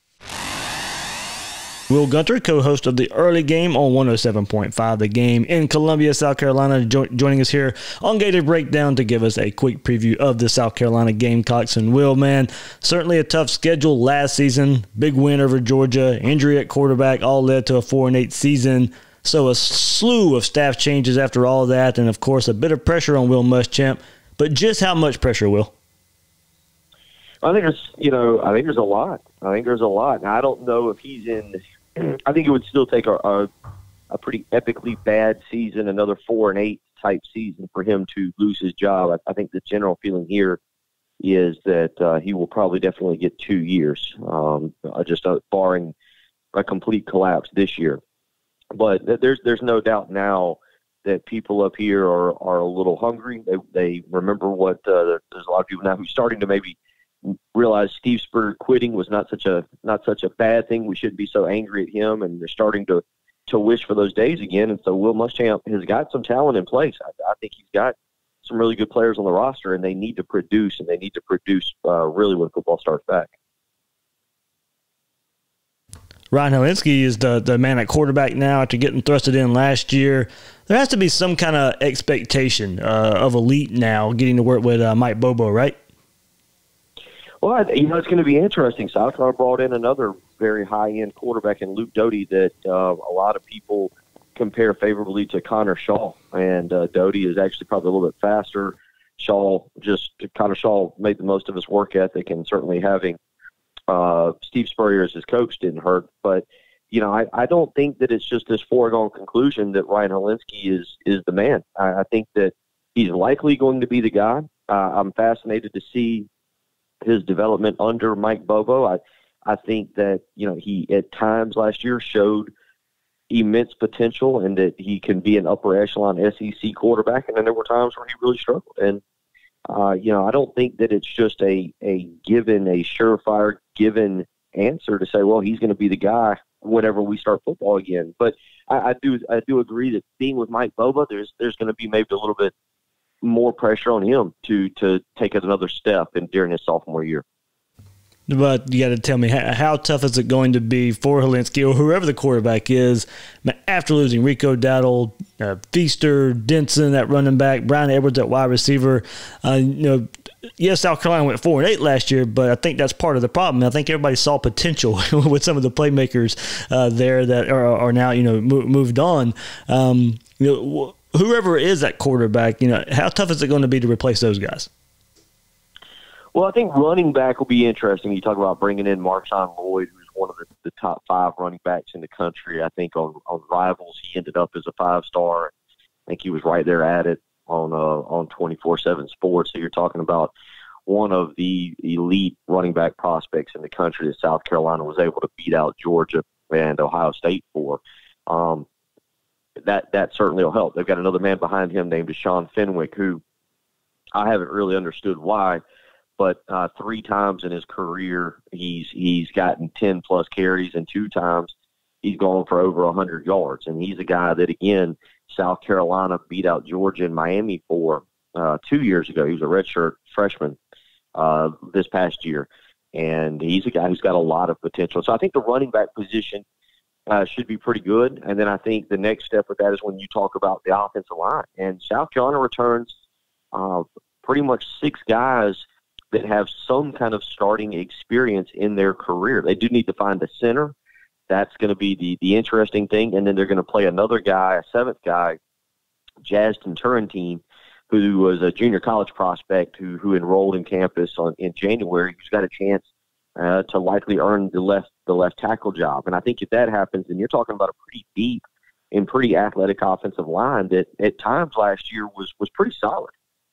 Will Gunter, co-host of The Early Game on one oh seven point five The Game in Columbia, South Carolina, jo- joining us here on Gator Breakdown to give us a quick preview of the South Carolina Gamecocks. And Will, man, certainly a tough schedule last season. Big win over Georgia, injury at quarterback, all led to a four and eight season. So a slew of staff changes after all that, and, of course, a bit of pressure on Will Muschamp. But just how much pressure, Will? I think there's, you know, I think there's a lot. I think there's a lot. And I don't know if he's in – I think it would still take a, a, a pretty epically bad season, another four and eight type season, for him to lose his job. I, I think the general feeling here is that uh, he will probably definitely get two years, um, just uh, barring a complete collapse this year. But there's there's no doubt now that people up here are, are a little hungry. They they remember what uh, there's a lot of people now who's starting to maybe realized Steve Spurrier quitting was not such a not such a bad thing. We shouldn't be so angry at him, and they're starting to to wish for those days again. And so Will Muschamp has got some talent in place. I, I think he's got some really good players on the roster, and they need to produce, and they need to produce uh, really when football starts back. Ryan Helinski is the, the man at quarterback now after getting thrusted in last year. There has to be some kind of expectation uh, of elite now getting to work with uh, Mike Bobo, right? Well, I, you know, it's going to be interesting. South Carolina brought in another very high-end quarterback in Luke Doty that uh, a lot of people compare favorably to Connor Shaw. And uh, Doty is actually probably a little bit faster. Shaw just – Connor Shaw made the most of his work ethic, and certainly having – Uh, Steve Spurrier as his coach didn't hurt. But, you know, I, I don't think that it's just this foregone conclusion that Ryan Helinski is is the man. I, I think that he's likely going to be the guy. Uh, I'm fascinated to see his development under Mike Bobo. I, I think that, you know, he at times last year showed immense potential and that he can be an upper echelon S E C quarterback. And then there were times where he really struggled. And, Uh, you know, I don't think that it's just a, a given, a surefire given answer to say, well, he's going to be the guy whenever we start football again. But I, I do I do agree that being with Mike Bobo, there's there's going to be maybe a little bit more pressure on him to to take another step in during his sophomore year. But you got to tell me, how, how tough is it going to be for Helinski or whoever the quarterback is after losing Rico Dowdle, uh, Feaster, Denson at running back, Brian Edwards at wide receiver? Uh, you know, yes, South Carolina went four and eight last year, but I think that's part of the problem. I think everybody saw potential with some of the playmakers uh, there that are, are now you know mo moved on. Um, you know, wh whoever is that quarterback, you know, how tough is it going to be to replace those guys? Well, I think running back will be interesting. You talk about bringing in Marshawn Lloyd, who's one of the, the top five running backs in the country. I think on, on Rivals, he ended up as a five-star. I think he was right there at it on uh, on twenty-four seven Sports. So you're talking about one of the elite running back prospects in the country that South Carolina was able to beat out Georgia and Ohio State for. Um, that, that certainly will help. They've got another man behind him named Deshaun Fenwick, who I haven't really understood why. But uh, three times in his career, he's he's gotten ten plus carries, and two times he's gone for over one hundred yards. And he's a guy that, again, South Carolina beat out Georgia and Miami for uh, two years ago. He was a redshirt freshman uh, this past year, and he's a guy who's got a lot of potential. So I think the running back position uh, should be pretty good. And then I think the next step with that is when you talk about the offensive line. And South Carolina returns uh, pretty much six guys that have some kind of starting experience in their career. They do need to find a center. That's going to be the, the interesting thing. And then they're going to play another guy, a seventh guy, Jasden Turrentine, who was a junior college prospect who, who enrolled in campus on, in January, who's got a chance uh, to likely earn the left, the left tackle job. And I think if that happens, then you're talking about a pretty deep and pretty athletic offensive line that at times last year was, was pretty solid.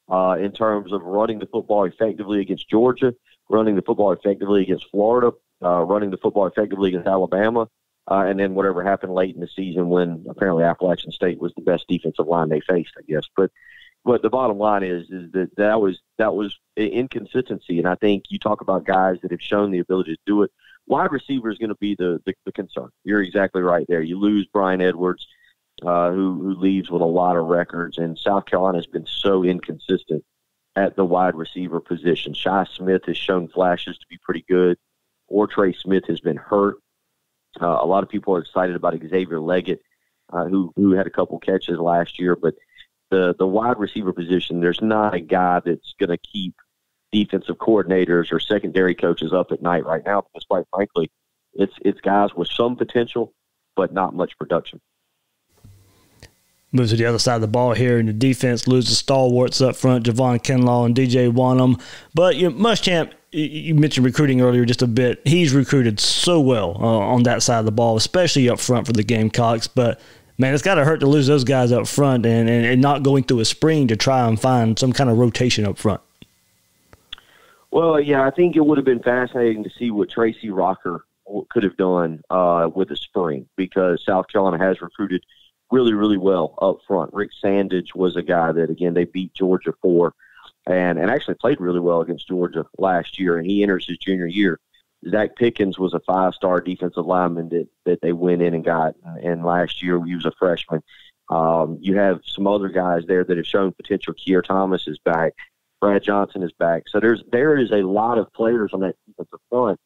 Uh, in terms of running the football effectively against Georgia, running the football effectively against Florida, uh, running the football effectively against Alabama, uh, and then whatever happened late in the season when apparently Appalachian State was the best defensive line they faced, I guess. But but the bottom line is is that that was that was inconsistency, and I think you talk about guys that have shown the ability to do it. Wide receiver is going to be the, the the concern. You're exactly right there. You lose Brian Edwards. Uh, who, who leaves with a lot of records. And South Carolina has been so inconsistent at the wide receiver position. Shy Smith has shown flashes to be pretty good. Or Trey Smith has been hurt. Uh, a lot of people are excited about Xavier Leggett, uh, who, who had a couple catches last year. But the, the wide receiver position, there's not a guy that's going to keep defensive coordinators or secondary coaches up at night right now, because quite frankly, it's, it's guys with some potential, but not much production. Moves to the other side of the ball here, and the defense loses stalwarts up front, Javon Kinlaw and D J Wonnum. But you know, Muschamp, you mentioned recruiting earlier just a bit. He's recruited so well uh, on that side of the ball, especially up front for the Gamecocks. But, man, it's got to hurt to lose those guys up front and, and, and not going through a spring to try and find some kind of rotation up front. Well, yeah, I think it would have been fascinating to see what Tracy Rocker could have done uh, with a spring, because South Carolina has recruited – really, really well up front. Rick Sandage was a guy that, again, they beat Georgia for and, and actually played really well against Georgia last year, and he enters his junior year. Zach Pickens was a five-star defensive lineman that, that they went in and got, and last year he was a freshman. Um, you have some other guys there that have shown potential. Kier Thomas is back. Brad Johnson is back. So there's there is a lot of players on that defensive front,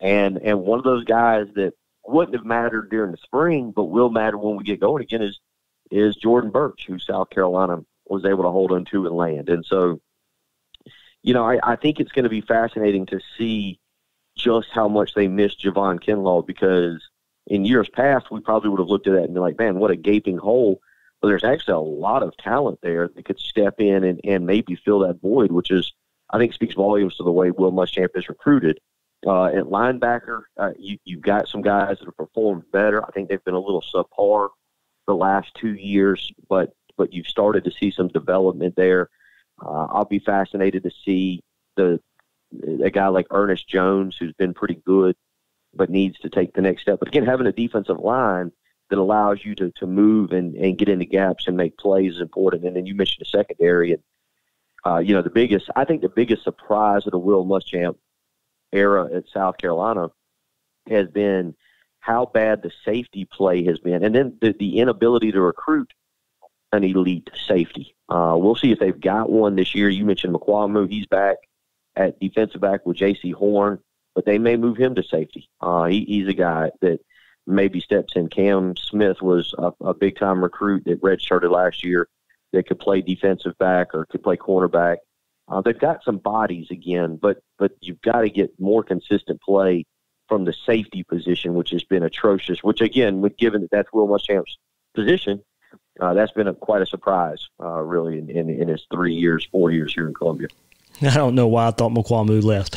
and and one of those guys that wouldn't have mattered during the spring but will matter when we get going again is is Jordan Birch, who South Carolina was able to hold on to and land. And so, you know, I, I think it's going to be fascinating to see just how much they missed Javon Kinlaw, because in years past we probably would have looked at that and been like, man, what a gaping hole. But there's actually a lot of talent there that could step in and, and maybe fill that void, which is, I think, speaks volumes to the way Will Muschamp is recruited. Uh, at linebacker, uh, you, you've got some guys that have performed better. I think they've been a little subpar the last two years, but but you've started to see some development there. Uh, I'll be fascinated to see the a guy like Ernest Jones, who's been pretty good but needs to take the next step. But again, having a defensive line that allows you to, to move and, and get into gaps and make plays is important. And then you mentioned the secondary. And, uh, you know, the biggest – I think the biggest surprise of the Will Muschamp era at South Carolina has been how bad the safety play has been, and then the, the inability to recruit an elite safety. Uh, we'll see if they've got one this year. You mentioned McQuamu. He's back at defensive back with J C Horn, but they may move him to safety. Uh, he, he's a guy that – maybe steps in. Cam Smith was a, a big-time recruit that redshirted last year that could play defensive back or could play cornerback. Uh, they've got some bodies again, but but you've got to get more consistent play from the safety position, which has been atrocious, which, again, given that that's Will Muschamp's position, uh, that's been a, quite a surprise, uh, really, in, in, in his three years, four years here in Columbia. I don't know why I thought McQuamu left.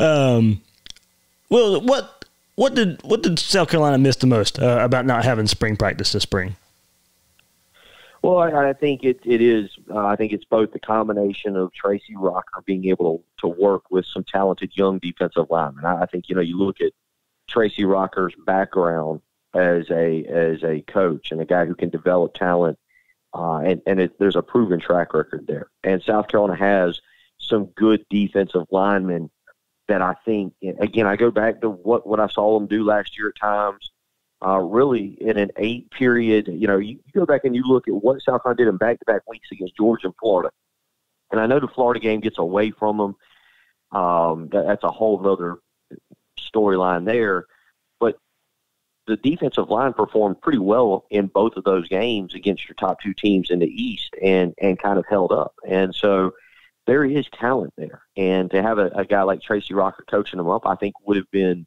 so, um. Well, what what did what did South Carolina miss the most uh, about not having spring practice this spring? Well, I, I think it it is. Uh, I think it's both the combination of Tracy Rocker being able to work with some talented young defensive linemen. I, I think you know you look at Tracy Rocker's background as a as a coach and a guy who can develop talent, uh, and and it, there's a proven track record there. And South Carolina has some good defensive linemen that I think, again, I go back to what, what I saw them do last year at times, uh, really in an eight period. You know, you, you go back and you look at what South Carolina did in back-to-back weeks against Georgia and Florida. And I know the Florida game gets away from them. Um, that, that's a whole other storyline there. But the defensive line performed pretty well in both of those games against your top two teams in the East and, and kind of held up. And so – there is talent there, and to have a, a guy like Tracy Rocker coaching him up, I think would have been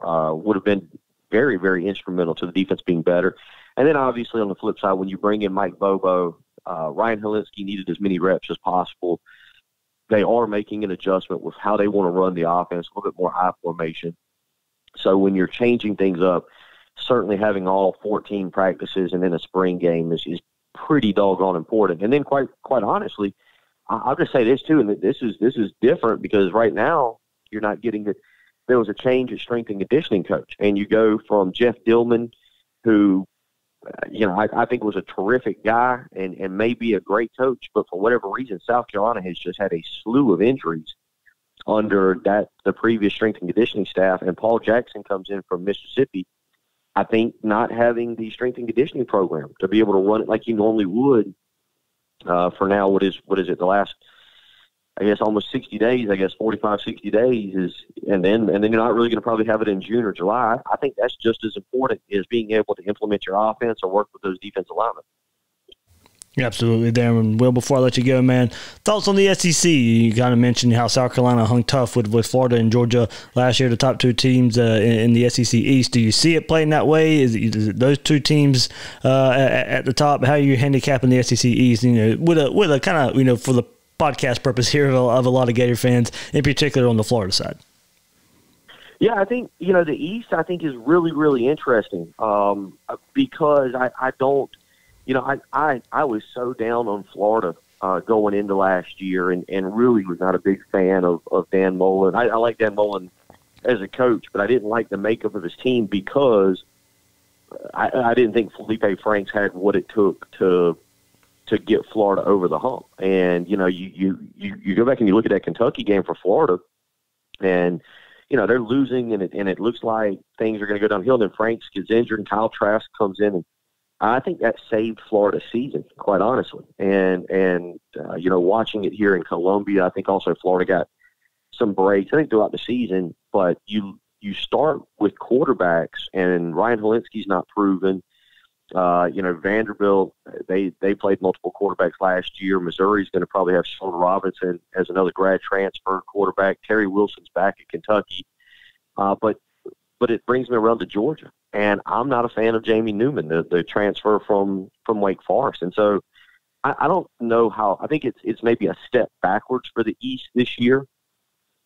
uh, would have been very, very instrumental to the defense being better. And then obviously on the flip side, when you bring in Mike Bobo, uh, Ryan Helinski needed as many reps as possible. They are making an adjustment with how they want to run the offense, a little bit more eye formation. So when you're changing things up, certainly having all fourteen practices and then a spring game is, is pretty doggone important. And then quite quite honestly, I'll just say this, too, and this is this is different because right now you're not getting it. There was a change at strength and conditioning coach, and you go from Jeff Dillman, who, uh, you know, I, I think was a terrific guy and, and may be a great coach, but for whatever reason, South Carolina has just had a slew of injuries under that the previous strength and conditioning staff, and Paul Jackson comes in from Mississippi, I think not having the strength and conditioning program to be able to run it like you normally would. Uh, for now, what is what is it? The last, I guess, almost sixty days. I guess forty-five, sixty days is, and then and then you're not really going to probably have it in June or July. I think that's just as important as being able to implement your offense or work with those defensive linemen. Absolutely, Darren. Will, before I let you go, man, thoughts on the S E C? You kind of mentioned how South Carolina hung tough with, with Florida and Georgia last year, the top two teams uh, in, in the S E C East. Do you see it playing that way? Is it, is it those two teams uh, at, at the top? How are you handicapping the S E C East? You know, with a with a kind of, you know, for the podcast purpose here of a, of a lot of Gator fans, in particular on the Florida side. Yeah, I think, you know, the East, I think, is really, really interesting um, because I, I don't, You know, I, I, I was so down on Florida uh, going into last year and, and really was not a big fan of, of Dan Mullen. I, I like Dan Mullen as a coach, but I didn't like the makeup of his team because I, I didn't think Felipe Franks had what it took to to get Florida over the hump. And, you know, you, you, you, you go back and you look at that Kentucky game for Florida, and, you know, they're losing, and it, and it looks like things are going to go downhill. And then Franks gets injured, and Kyle Trask comes in. And I think that saved Florida's season, quite honestly. And, and uh, you know, watching it here in Columbia, I think also Florida got some breaks, I think, throughout the season. But you you start with quarterbacks, and Ryan Helinski's not proven. Uh, you know, Vanderbilt, they, they played multiple quarterbacks last year. Missouri's going to probably have Sheldon Robinson as another grad transfer quarterback. Terry Wilson's back at Kentucky. Uh, but but it brings me around to Georgia. And I'm not a fan of Jamie Newman, the, the transfer from, from Wake Forest. And so I, I don't know how – I think it's it's maybe a step backwards for the East this year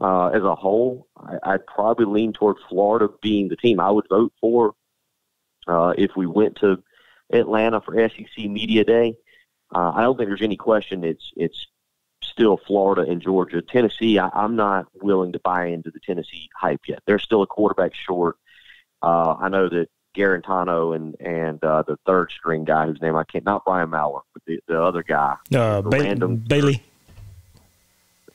uh, as a whole. I, I'd probably lean toward Florida being the team I would vote for uh, if we went to – Atlanta for S E C Media Day. Uh, I don't think there's any question it's it's still Florida and Georgia. Tennessee, I, I'm not willing to buy into the Tennessee hype yet. They're still a quarterback short. Uh, I know that Garantano and, and uh, the third-string guy whose name I can't – not Brian Mauer, but the, the other guy. Uh, the ba- random, Bailey.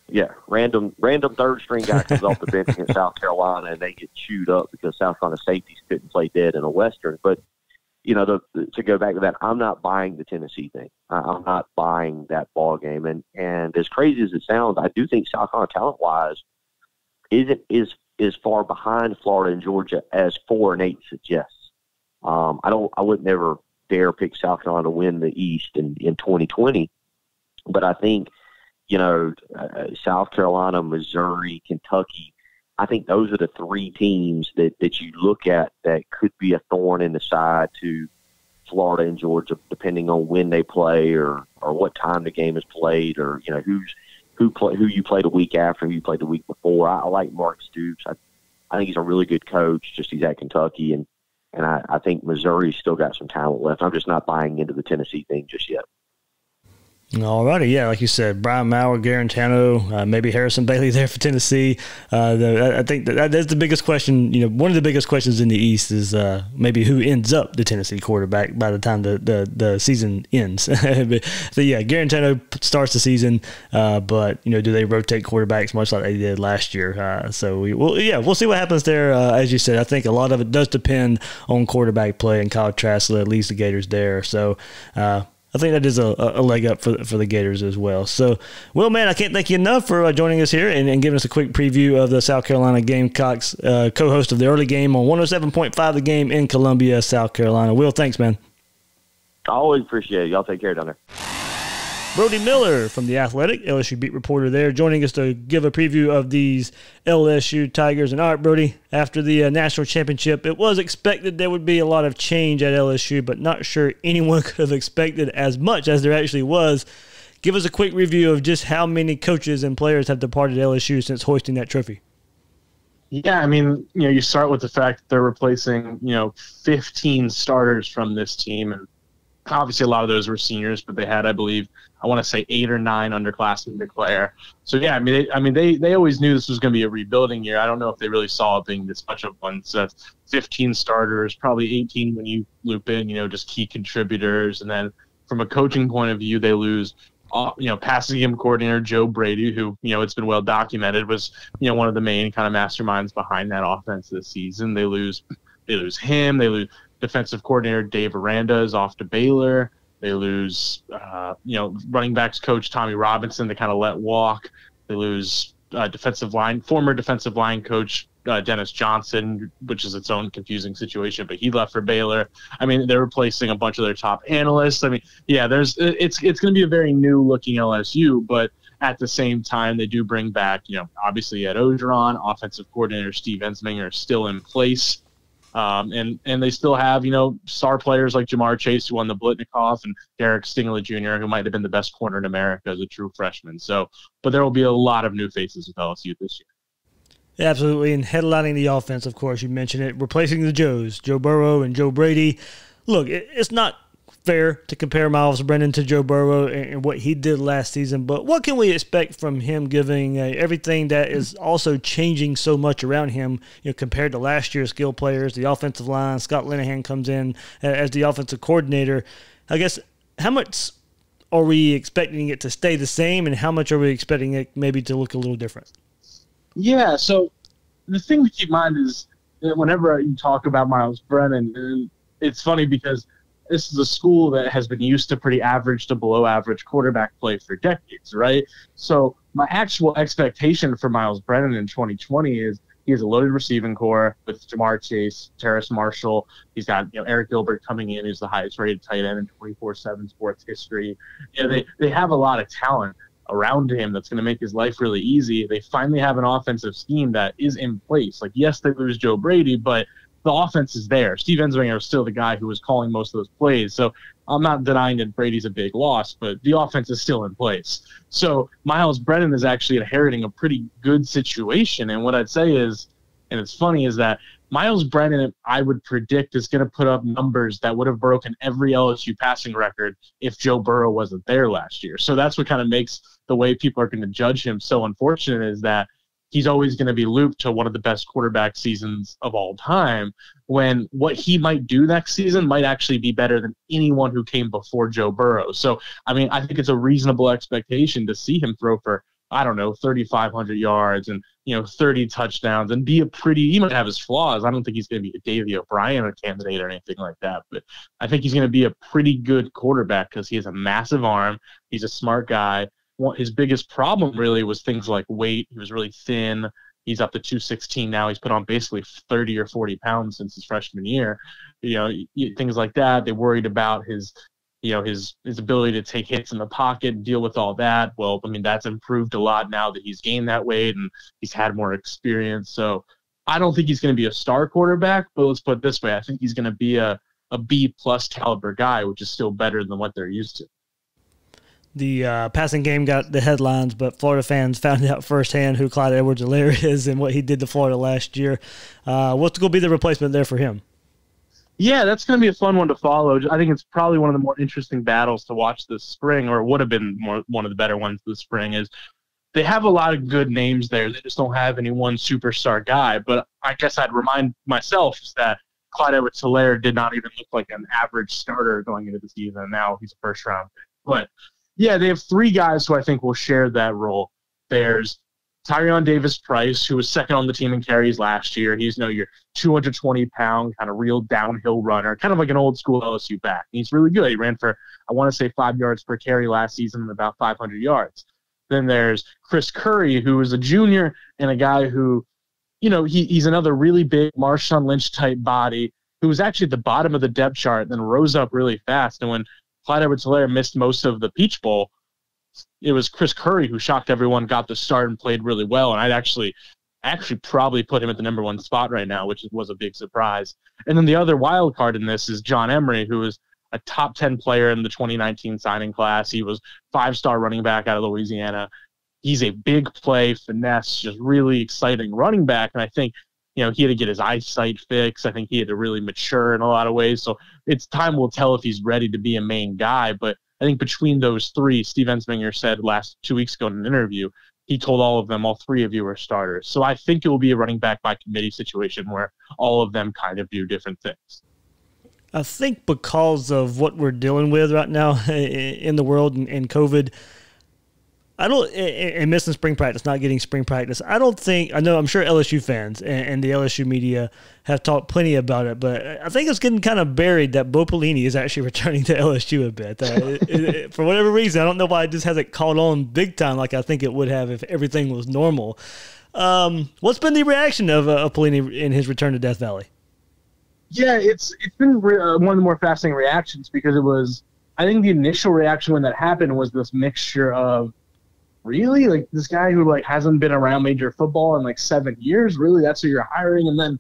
Yeah, random random third-string guy comes off the bench in South Carolina, and they get chewed up because South Carolina safeties couldn't play dead in a Western. But – you know, the, the, to go back to that, I'm not buying the Tennessee thing. I, I'm not buying that ball game. And, and as crazy as it sounds, I do think South Carolina talent-wise isn't is is far behind Florida and Georgia as four and eight suggests. Um, I don't. I would never dare pick South Carolina to win the East in, in twenty twenty, but I think you know uh, South Carolina, Missouri, Kentucky. I think those are the three teams that, that you look at that could be a thorn in the side to Florida and Georgia, depending on when they play or, or what time the game is played, or you know who's who play who you played a week after, who you played the week before. I, I like Mark Stoops. I, I think he's a really good coach. Just he's at Kentucky, and and I, I think Missouri's still got some talent left. I'm just not buying into the Tennessee thing just yet. All righty, yeah, like you said, Brian Mauer, Garantano, uh, maybe Harrison Bailey there for Tennessee. Uh, the, I think that, that's the biggest question. You know, one of the biggest questions in the East is uh, maybe who ends up the Tennessee quarterback by the time the the, the season ends. But, so yeah, Garantano starts the season, uh, but you know, do they rotate quarterbacks much like they did last year? Uh, so we, well, yeah, we'll see what happens there. Uh, as you said, I think a lot of it does depend on quarterback play, and Kyle Trask leads the Gators there. So. Uh, I think that is a, a leg up for for the Gators as well. So, Will, man, I can't thank you enough for uh, joining us here and, and giving us a quick preview of the South Carolina Gamecocks, uh, co-host of the early game on one oh seven point five The Game in Columbia, South Carolina. Will, thanks, man. I always appreciate it. Y'all take care down there. Brody Miller from The Athletic, L S U beat reporter there, joining us to give a preview of these L S U Tigers. And all right, Brody, after the uh, national championship, it was expected there would be a lot of change at L S U, but not sure anyone could have expected as much as there actually was. Give us a quick review of just how many coaches and players have departed L S U since hoisting that trophy. Yeah, I mean, you know, you start with the fact that they're replacing, you know, fifteen starters from this team, and obviously, a lot of those were seniors, but they had, I believe, I want to say eight or nine underclassmen declare. So yeah, I mean, they, I mean, they they always knew this was going to be a rebuilding year. I don't know if they really saw it being this much of one. So that's fifteen starters, probably eighteen when you loop in, you know, just key contributors. And then from a coaching point of view, they lose, uh, you know, passing game coordinator Joe Brady, who, you know, it's been well documented was, you know, one of the main kind of masterminds behind that offense this season. They lose, they lose him, they lose. Defensive coordinator Dave Aranda is off to Baylor. They lose, uh, you know, running backs coach Tommy Robinson. They kind of let walk. They lose uh, defensive line, former defensive line coach uh, Dennis Johnson, which is its own confusing situation, but he left for Baylor. I mean, they're replacing a bunch of their top analysts. I mean, yeah, there's it's it's going to be a very new looking L S U, but at the same time, they do bring back, you know, obviously Ed Ogeron, offensive coordinator Steve Ensminger is still in place. Um, and, and they still have, you know, star players like Jamar Chase, who won the Blitnikoff, and Derek Stingley Junior, who might have been the best corner in America as a true freshman. So, but there will be a lot of new faces with L S U this year. Absolutely, and headlining the offense, of course, you mentioned it, replacing the Joes, Joe Burrow and Joe Brady. Look, it, it's not fair to compare Miles Brennan to Joe Burrow and, and what he did last season, but what can we expect from him giving uh, everything that is also changing so much around him, you know, compared to last year's skill players, the offensive line, Scott Linehan comes in as the offensive coordinator. I guess how much are we expecting it to stay the same, and how much are we expecting it maybe to look a little different? Yeah, so the thing to keep in mind is that whenever you talk about Miles Brennan, and it's funny because this is a school that has been used to pretty average to below average quarterback play for decades, right? So my actual expectation for Miles Brennan in twenty twenty is he has a loaded receiving core with Jamar Chase, Terrace Marshall. He's got, you know, Eric Gilbert coming in, who's the highest-rated tight end in twenty-four seven sports history. You know, they, they have a lot of talent around him that's going to make his life really easy. They finally have an offensive scheme that is in place. Like, yes, they lose Joe Brady, but the offense is there. Steve Ensminger is still the guy who was calling most of those plays. So I'm not denying that Brady's a big loss, but the offense is still in place. So Miles Brennan is actually inheriting a pretty good situation. And what I'd say is, and it's funny, is that Miles Brennan, I would predict, is going to put up numbers that would have broken every L S U passing record if Joe Burrow wasn't there last year. So that's what kind of makes the way people are going to judge him so unfortunate, is that he's always going to be looped to one of the best quarterback seasons of all time, when what he might do next season might actually be better than anyone who came before Joe Burrow. So, I mean, I think it's a reasonable expectation to see him throw for, I don't know, thirty-five hundred yards and, you know, thirty touchdowns and be a pretty – he might have his flaws. I don't think he's going to be a Davey O'Brien candidate or anything like that, but I think he's going to be a pretty good quarterback because he has a massive arm. He's a smart guy. His biggest problem really was things like weight. He was really thin. He's up to two sixteen now. He's put on basically thirty or forty pounds since his freshman year. You know, things like that. They worried about his, you know, his his ability to take hits in the pocket and deal with all that. Well, I mean, that's improved a lot now that he's gained that weight and he's had more experience. So I don't think he's going to be a star quarterback, but let's put it this way. I think he's going to be a, a B-plus caliber guy, which is still better than what they're used to. The uh, passing game got the headlines, but Florida fans found out firsthand who Clyde Edwards-Helaire is and what he did to Florida last year. Uh, what's going to be the replacement there for him? Yeah, that's going to be a fun one to follow. I think it's probably one of the more interesting battles to watch this spring, or would have been more, one of the better ones this spring, is they have a lot of good names there. They just don't have any one superstar guy. But I guess I'd remind myself is that Clyde Edwards-Helaire did not even look like an average starter going into the season. Now he's a first-round pick. But yeah, they have three guys who I think will share that role. There's Tyrion Davis-Price, who was second on the team in carries last year. He's, you know, your two hundred twenty pound kind of real downhill runner, kind of like an old-school L S U back. He's really good. He ran for, I want to say, five yards per carry last season and about five hundred yards. Then there's Chris Curry, who is a junior and a guy who, you know, he, he's another really big Marshawn Lynch-type body who was actually at the bottom of the depth chart and then rose up really fast. And when Clyde Edwards-Helaire missed most of the Peach Bowl, it was Chris Curry who shocked everyone, got the start, and played really well. And I'd actually actually probably put him at the number one spot right now, which was a big surprise. And then the other wild card in this is John Emery, who is a top ten player in the twenty nineteen signing class. He was five-star running back out of Louisiana. He's a big play, finesse, just really exciting running back. And I think, you know, he had to get his eyesight fixed. I think he had to really mature in a lot of ways. So it's time will tell if he's ready to be a main guy. But I think between those three, Steve Ensminger said last two weeks ago in an interview, he told all of them, all three of you are starters. So I think it will be a running back by committee situation where all of them kind of do different things. I think because of what we're dealing with right now in the world and COVID, I don't, and missing spring practice, not getting spring practice. I don't think, I know, I'm sure L S U fans and, and the L S U media have talked plenty about it, but I think it's getting kind of buried that Bo Pelini is actually returning to L S U a bit. It, it, for whatever reason, I don't know why it just hasn't caught on big time like I think it would have if everything was normal. Um, what's been the reaction of, uh, of Pelini in his return to Death Valley? Yeah, it's it's been re- uh, one of the more fascinating reactions, because it was, I think the initial reaction when that happened was this mixture of, really? Like, this guy who, like, hasn't been around major football in, like, seven years? Really? That's who you're hiring? And then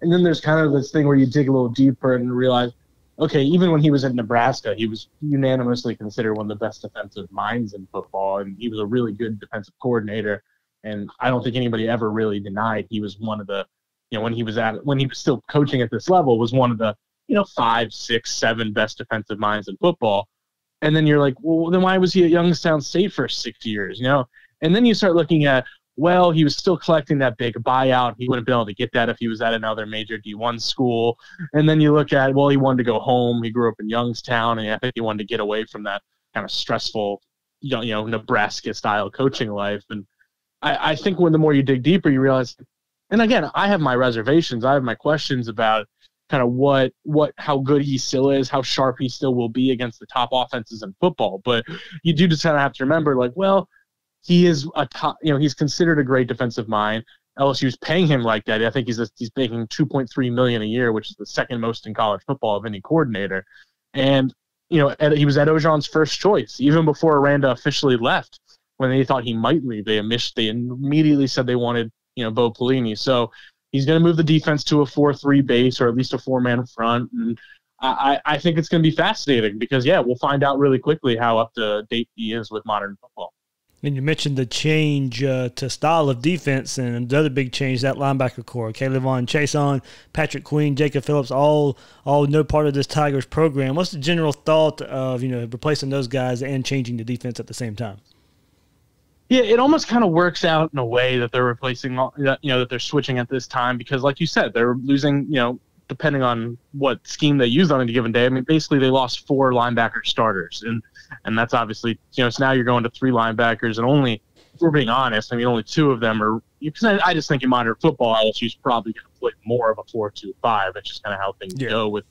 and then there's kind of this thing where you dig a little deeper and realize, okay, even when he was at Nebraska, he was unanimously considered one of the best defensive minds in football, and he was a really good defensive coordinator. And I don't think anybody ever really denied he was one of the, you know, when he was at, when he was still coaching at this level, was one of the, you know, five, six, seven best defensive minds in football. And then you're like, well, then why was he at Youngstown State for six years, you know? And then you start looking at, well, he was still collecting that big buyout. He wouldn't have been able to get that if he was at another major D one school. And then you look at, well, he wanted to go home. He grew up in Youngstown, and I think he wanted to get away from that kind of stressful, you know, you know Nebraska style coaching life. And I, I think when the more you dig deeper, you realize, and again, I have my reservations, I have my questions about kind of what, what, how good he still is, how sharp he still will be against the top offenses in football. But you do just kind of have to remember, like, well, he is a top, you know, he's considered a great defensive mind. L S U's paying him like that. I think he's a, he's making two point three million dollars a year, which is the second most in college football of any coordinator. And, you know, Ed, he was Ed Ogeron's first choice, even before Aranda officially left. When they thought he might leave, they they immediately said they wanted, you know, Bo Pelini. So he's going to move the defense to a four three base, or at least a four-man front. And I, I think it's going to be fascinating because, yeah, we'll find out really quickly how up to date he is with modern football. And you mentioned the change uh, to style of defense, and another big change, that linebacker core. Caleb Vaughn, Chason, Patrick Queen, Jacob Phillips, all all no part of this Tigers program. What's the general thought of, you know, replacing those guys and changing the defense at the same time? Yeah, it almost kind of works out in a way that they're replacing, you know, that they're switching at this time, because like you said, they're losing, you know, depending on what scheme they used on any given day. I mean, basically they lost four linebacker starters, and, and that's obviously, you know, so now you're going to three linebackers, and only, if we're being honest, I mean, only two of them are, because I just think in modern football, L S U's probably going to play more of a four two five. That's just kind of how things yeah. go with.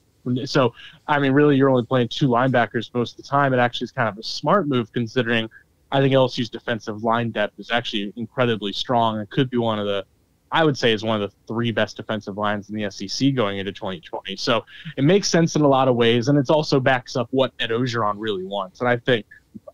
So, I mean, really you're only playing two linebackers most of the time. It actually is kind of a smart move, considering I think L S U's defensive line depth is actually incredibly strong. It could be one of the, I would say, is one of the three best defensive lines in the S E C going into twenty twenty. So it makes sense in a lot of ways, and it also backs up what Ed Ogeron really wants. And I think,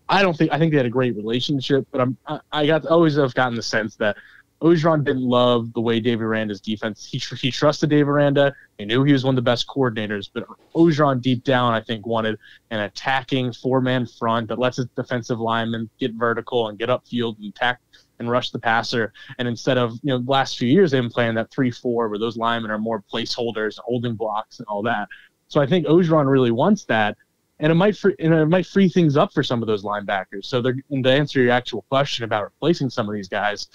I don't think, I think they had a great relationship, but I'm, I, I got always have gotten the sense that Ogeron didn't love the way David Aranda's defense. He he trusted Dave Aranda. He knew he was one of the best coordinators, but Ogeron deep down, I think, wanted an attacking four-man front that lets his defensive linemen get vertical and get upfield and attack and rush the passer. And instead of, you know, the last few years, they've been playing that three four where those linemen are more placeholders, holding blocks and all that. So I think Ogeron really wants that, and it might free, and it might free things up for some of those linebackers. So they're, and to answer your actual question about replacing some of these guys,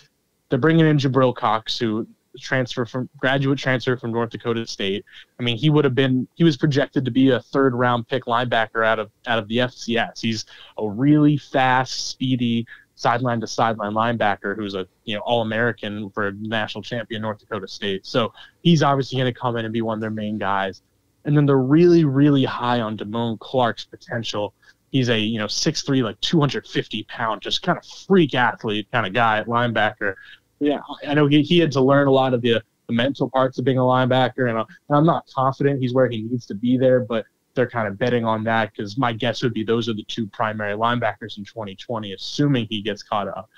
they're bringing in Jabril Cox, who transfer from graduate transfer from North Dakota State. I mean, he would have been he was projected to be a third round pick linebacker out of out of the F C S. He's a really fast, speedy sideline to sideline linebacker who's a you know All American for national champion North Dakota State. So he's obviously going to come in and be one of their main guys. And then they're really really high on Damone Clark's potential. He's a, you know, six three, like two hundred fifty pound, just kind of freak athlete kind of guy at linebacker. Yeah, I know he, he had to learn a lot of the, the mental parts of being a linebacker, and, uh, and I'm not confident he's where he needs to be there, but they're kind of betting on that because my guess would be those are the two primary linebackers in twenty twenty, assuming he gets caught up.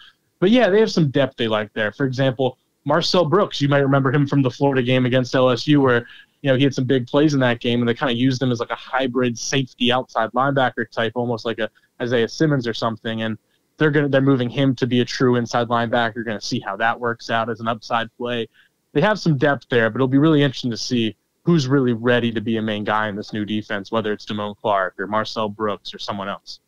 But, yeah, they have some depth they like there. For example, Marcel Brooks, you might remember him from the Florida game against L S U where – you know, he had some big plays in that game, and they kind of used him as like a hybrid safety outside linebacker type, almost like a Isaiah Simmons or something. And they're gonna they're moving him to be a true inside linebacker. Going to see how that works out as an upside play. They have some depth there, but it'll be really interesting to see who's really ready to be a main guy in this new defense, whether it's Damone Clark or Marcel Brooks or someone else.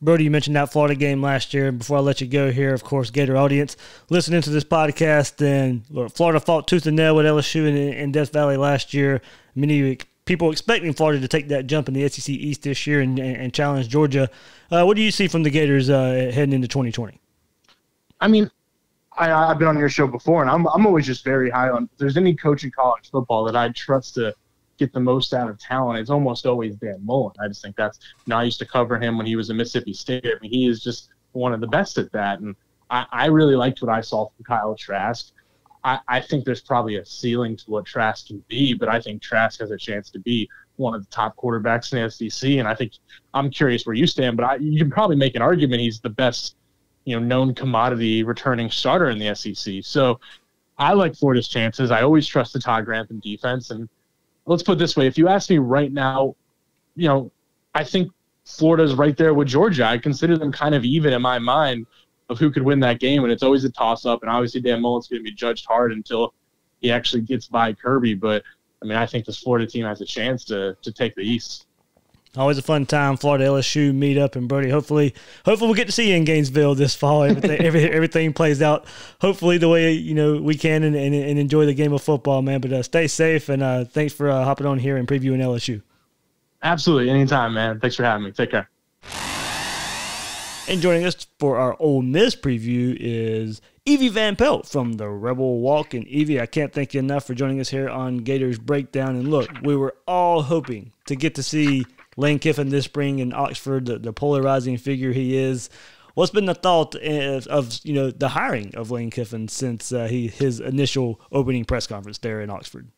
Brody, you mentioned that Florida game last year. And before I let you go here, of course, Gator audience, listening to this podcast, and look, Florida fought tooth and nail with L S U in, in Death Valley last year. Many people expecting Florida to take that jump in the S E C East this year and, and challenge Georgia. Uh, what do you see from the Gators uh, heading into twenty twenty? I mean, I, I've been on your show before, and I'm, I'm always just very high on if there's any coach in college football that I trust to get the most out of talent, it's almost always Dan Mullen. I just think that's, you know, I used to cover him when he was in Mississippi State. I mean, he is just one of the best at that. And I, I really liked what I saw from Kyle Trask. I, I think there's probably a ceiling to what Trask can be, but I think Trask has a chance to be one of the top quarterbacks in the S E C. And I think, I'm curious where you stand, but I, you can probably make an argument he's the best, you know, known commodity returning starter in the S E C. So I like Florida's chances. I always trust the Todd Grantham defense. And let's put it this way. If you ask me right now, you know, I think Florida's right there with Georgia. I consider them kind of even in my mind of who could win that game, and it's always a toss-up, and obviously Dan Mullen's going to be judged hard until he actually gets by Kirby. But, I mean, I think this Florida team has a chance to to take the East. Always a fun time, Florida L S U meetup, and Brody, hopefully hopefully we'll get to see you in Gainesville this fall. Everything every, everything plays out hopefully the way, you know, we can, and, and, and enjoy the game of football, man. But uh, stay safe, and uh, thanks for uh, hopping on here and previewing L S U. Absolutely. Anytime, man. Thanks for having me. Take care. And joining us for our Ole Miss preview is Evie Van Pelt from the Rebel Walk. And Evie, I can't thank you enough for joining us here on Gators Breakdown. And look, we were all hoping to get to see Lane Kiffin this spring in Oxford, the, the polarizing figure he is. What's been the thought of, of you know, the hiring of Lane Kiffin since uh, he his initial opening press conference there in Oxford?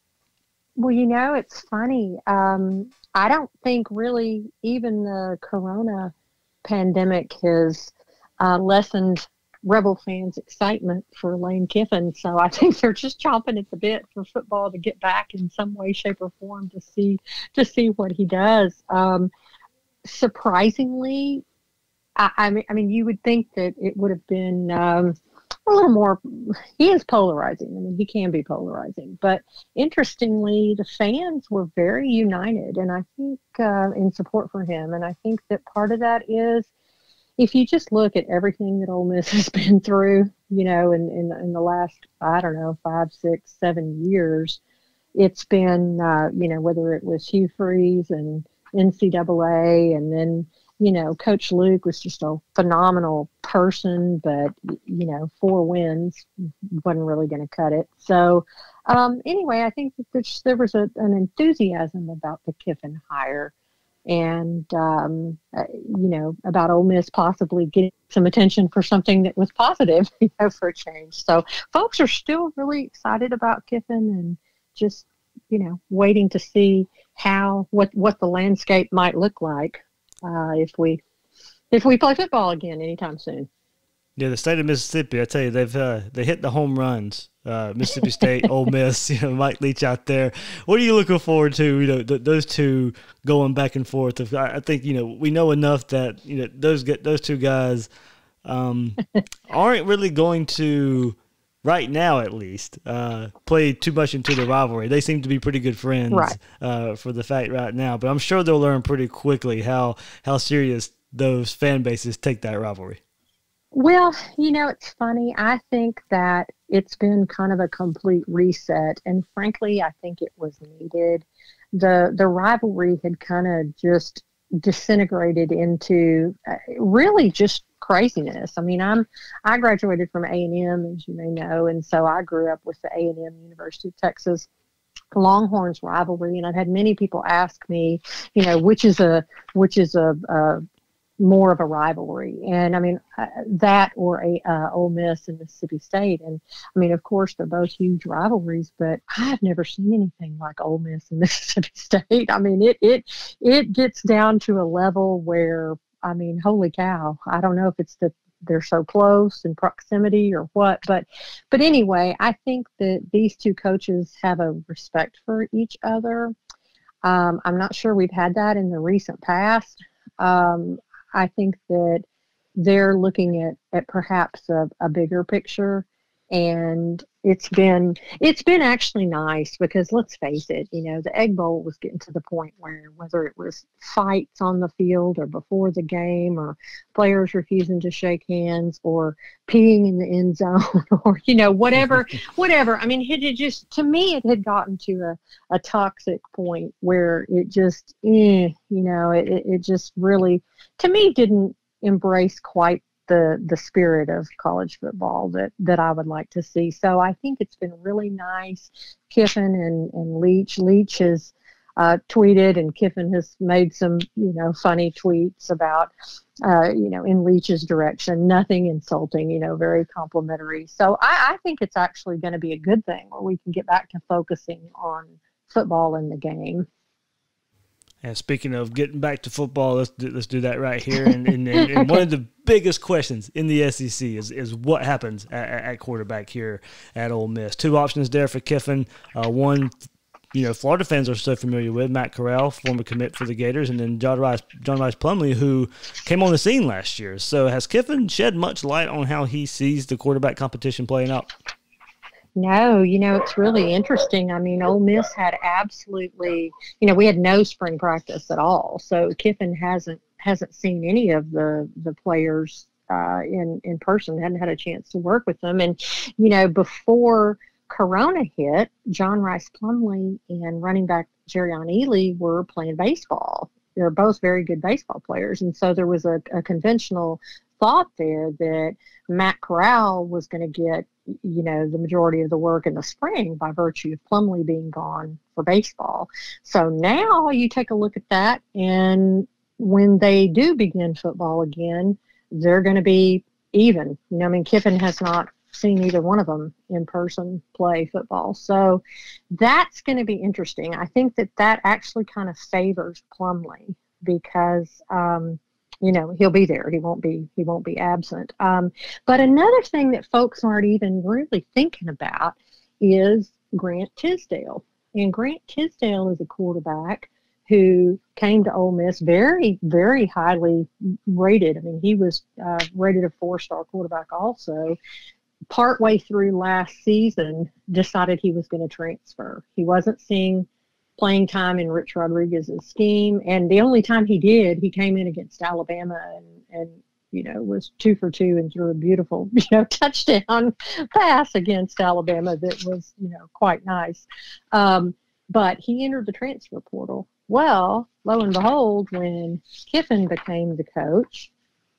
Well, you know, it's funny. Um, I don't think really even the corona pandemic has uh, lessened Rebel fans' excitement for Lane Kiffin. So I think they're just chomping at the bit for football to get back in some way, shape, or form to see to see what he does. Um, surprisingly, I, I mean, I mean, you would think that it would have been um, a little more. He is polarizing. I mean, he can be polarizing. But interestingly, the fans were very united, and I think uh, in support for him. And I think that part of that is, if you just look at everything that Ole Miss has been through, you know, in, in, in the last, I don't know, five, six, seven years, it's been, uh, you know, whether it was Hugh Freeze and N C double A, and then, you know, Coach Luke was just a phenomenal person, but, you know, four wins wasn't really going to cut it. So, um, anyway, I think that there was a, an enthusiasm about the Kiffin hire. And, um, uh, you know, about Ole Miss possibly getting some attention for something that was positive, you know, for a change. So folks are still really excited about Kiffin and just, you know, waiting to see how, what, what the landscape might look like uh, if we, if we play football again anytime soon. Yeah, the state of Mississippi, I tell you, they've uh, they hit the home runs. Uh, Mississippi State, Ole Miss, you know, Mike Leach out there. What are you looking forward to? You know, th those two going back and forth. Of, I, I think you know we know enough that you know those get those two guys um, aren't really going to, right now at least, uh, play too much into the rivalry. They seem to be pretty good friends, right, uh, for the fact right now. But I'm sure they'll learn pretty quickly how how serious those fan bases take that rivalry. Well, you know, it's funny. I think that it's been kind of a complete reset, and frankly, I think it was needed. The the rivalry had kind of just disintegrated into uh, really just craziness. I mean, I'm I graduated from A and M, as you may know, and so I grew up with the A and M University of Texas Longhorns rivalry, and I've had many people ask me, you know, which is a which is a, a more of a rivalry. And I mean, uh, that or a uh, Ole Miss and Mississippi State. And I mean, of course, they're both huge rivalries, but I've never seen anything like Ole Miss and Mississippi State. I mean, it, it, it gets down to a level where, I mean, holy cow, I don't know if it's that they're so close in proximity or what, but, but anyway, I think that these two coaches have a respect for each other. Um, I'm not sure we've had that in the recent past. Um, I think that they're looking at, at perhaps a, a bigger picture, and it's been it's been actually nice because, let's face it, you know, the Egg Bowl was getting to the point where whether it was fights on the field or before the game or players refusing to shake hands or peeing in the end zone or, you know, whatever, whatever. I mean, it, it just, to me, it had gotten to a, a toxic point where it just, eh, you know, it, it just really, to me, didn't embrace quite the the spirit of college football that that I would like to see. So I think it's been really nice. Kiffin and, and Leach. Leach has uh, tweeted, and Kiffin has made some, you know, funny tweets about, uh, you know, in Leach's direction, nothing insulting, you know, very complimentary. So I, I think it's actually going to be a good thing where we can get back to focusing on football in the game. And speaking of getting back to football, let's do, let's do that right here. And, and, and, and one of the biggest questions in the S E C is is what happens at, at quarterback here at Ole Miss. Two options there for Kiffin. Uh, one, you know, Florida fans are so familiar with Matt Corral, former commit for the Gators, and then John Rice, John Rice Plumlee, who came on the scene last year. So has Kiffin shed much light on how he sees the quarterback competition playing out? No, you know, it's really interesting. I mean, Ole Miss had absolutely, you know, we had no spring practice at all. So Kiffin hasn't hasn't seen any of the the players uh, in in person. Hadn't had a chance to work with them. And you know, before Corona hit, John Rice Plumlee and running back Jerrion Ealy were playing baseball. They're both very good baseball players, and so there was a, a conventional thought there that Matt Corral was going to get, you know, the majority of the work in the spring by virtue of Plumlee being gone for baseball. So now you take a look at that, and when they do begin football again, they're going to be even. You know, I mean, Kiffin has not seen either one of them in person play football. So that's going to be interesting. I think that that actually kind of favors Plumlee because, um, you know, he'll be there. He won't be, he won't be absent. Um, but another thing that folks aren't even really thinking about is Grant Tisdale. And Grant Tisdale is a quarterback who came to Ole Miss very, very highly rated. I mean, he was uh, rated a four-star quarterback also. Partway through last season, decided he was going to transfer. He wasn't seeing playing time in Rich Rodriguez's scheme, and the only time he did, he came in against Alabama and, and you know, was two for two and threw a beautiful, you know, touchdown pass against Alabama that was, you know, quite nice. Um, but he entered the transfer portal. Well, lo and behold, when Kiffin became the coach,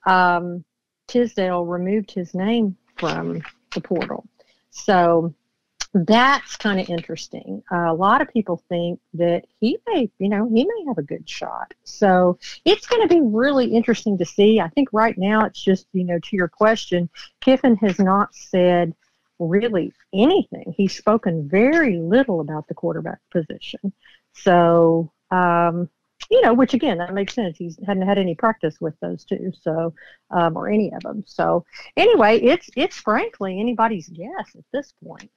um, Tisdale removed his name from the portal. So that's kind of interesting. Uh, a lot of people think that he may, you know, he may have a good shot. So it's going to be really interesting to see. I think right now it's just, you know, to your question, Kiffin has not said really anything. He's spoken very little about the quarterback position. So, um, you know, which, again, that makes sense. He hadn't had any practice with those two, so um, or any of them. So, anyway, it's it's frankly anybody's guess at this point.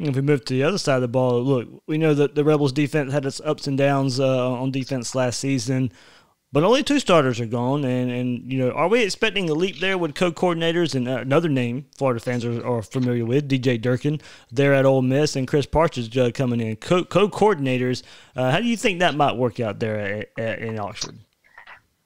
If we move to the other side of the ball, look, we know that the Rebels' defense had its ups and downs uh, on defense last season, but only two starters are gone. And, and you know, are we expecting a leap there with co-coordinators and uh, another name Florida fans are, are familiar with, D J Durkin, there at Ole Miss, and Chris Partridge uh, coming in. Co- co-coordinators, uh, how do you think that might work out there at, at, in Oxford?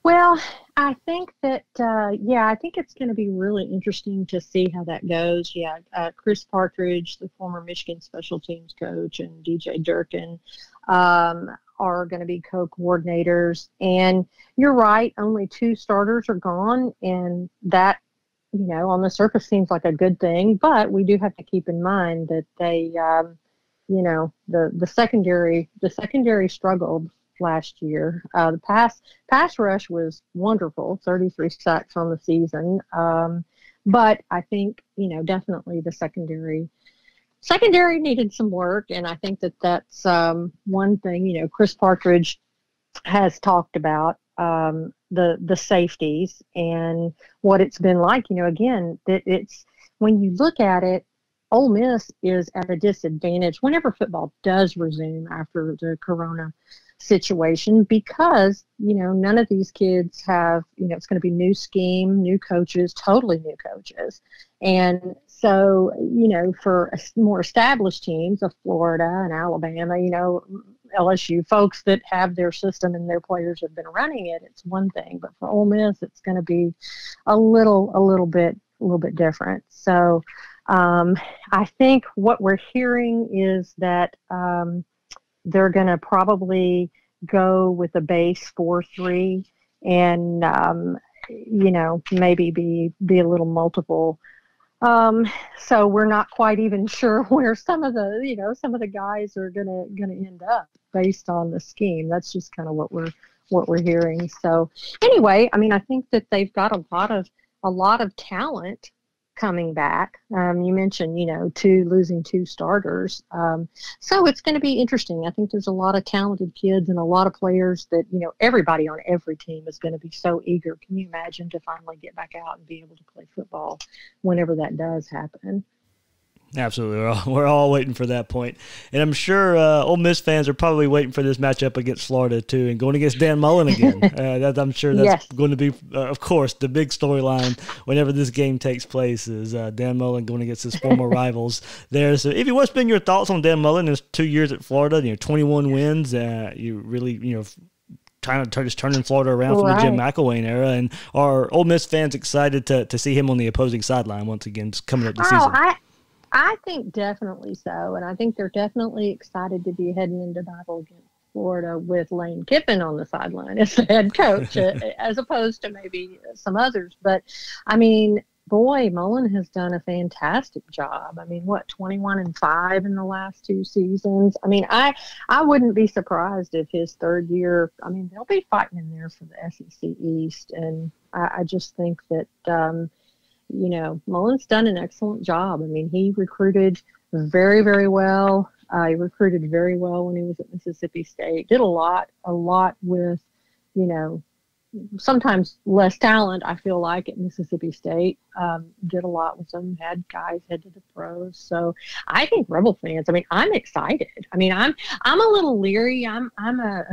Well, I think that, uh, yeah, I think it's going to be really interesting to see how that goes. Yeah, uh, Chris Partridge, the former Michigan special teams coach, and D J Durkin um, are going to be co-coordinators. And you're right, only two starters are gone, and that, you know, on the surface seems like a good thing. But we do have to keep in mind that they, um, you know, the, the secondary, the secondary struggled last year. Uh, the pass pass rush was wonderful, thirty-three sacks on the season. Um, but I think, you know, definitely the secondary secondary needed some work, and I think that that's um, one thing. You know, Chris Partridge has talked about um, the the safeties and what it's been like. You know, again, that it's when you look at it, Ole Miss is at a disadvantage whenever football does resume after the corona situation, because, you know, none of these kids have, you know, it's going to be new scheme, new coaches, totally new coaches. And so, you know, for more established teams of Florida and Alabama, you know, L S U, folks that have their system and their players have been running it, it's one thing. But for Ole Miss, it's going to be a little, a little bit, a little bit different. So um, I think what we're hearing is that um, they're going to probably go with a base four three and, um, you know, maybe be, be a little multiple. Um, so we're not quite even sure where some of the, you know, some of the guys are going to going to end up based on the scheme. That's just kind of what we're, what we're hearing. So anyway, I mean, I think that they've got a lot of, a lot of talent coming back. Um, you mentioned, you know, two losing two starters. Um, so it's going to be interesting. I think there's a lot of talented kids and a lot of players that, you know, everybody on every team is going to be so eager. Can you imagine to finally get back out and be able to play football whenever that does happen? Absolutely. We're all, we're all waiting for that point. And I'm sure uh, Ole Miss fans are probably waiting for this matchup against Florida, too, and going against Dan Mullen again. uh, that, I'm sure that's yes. going to be, uh, of course, the big storyline whenever this game takes place is uh, Dan Mullen going against his former rivals there. So, Evie, what's been your thoughts on Dan Mullen in his two years at Florida? You know, twenty-one wins. Uh, you really, you know, trying to just turning Florida around right. from the Jim McElwain era, and are Ole Miss fans excited to, to see him on the opposing sideline once again just coming up the oh, season? I- I think definitely so, and I think they're definitely excited to be heading into battle against Florida with Lane Kiffin on the sideline as the head coach, as opposed to maybe some others. But, I mean, boy, Mullen has done a fantastic job. I mean, what, twenty-one and five in the last two seasons? I mean, I I wouldn't be surprised if his third year, I mean, they'll be fighting in there for the S E C East. And I, I just think that, um, you know, Mullen's done an excellent job. I mean, he recruited very, very well. Uh, he recruited very well when he was at Mississippi State. Did a lot, a lot with, you know, sometimes less talent, I feel like, at Mississippi State. Um, did a lot with them, had guys head to the pros. So I think Rebel fans, I mean, I'm excited. I mean, I'm I'm a little leery. I'm I'm a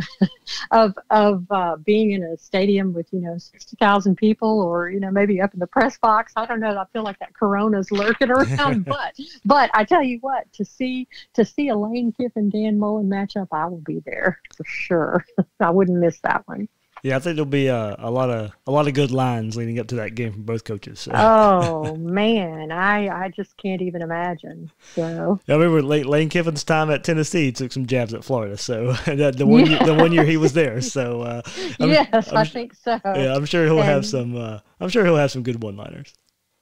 of of uh, being in a stadium with, you know, sixty thousand people, or, you know, maybe up in the press box. I don't know. I feel like that corona's lurking around, but but I tell you what, to see to see a Lane Kiffin Dan Mullen matchup, I will be there for sure. I wouldn't miss that one. Yeah, I think there'll be a, a lot of a lot of good lines leading up to that game from both coaches. So. Oh man, I I just can't even imagine. So I remember Lane Kiffin's time at Tennessee took some jabs at Florida. So the, the one yeah. the one year he was there. So uh, yes, I'm, I think so. Yeah, I'm sure he'll and, have some. Uh, I'm sure he'll have some good one-liners.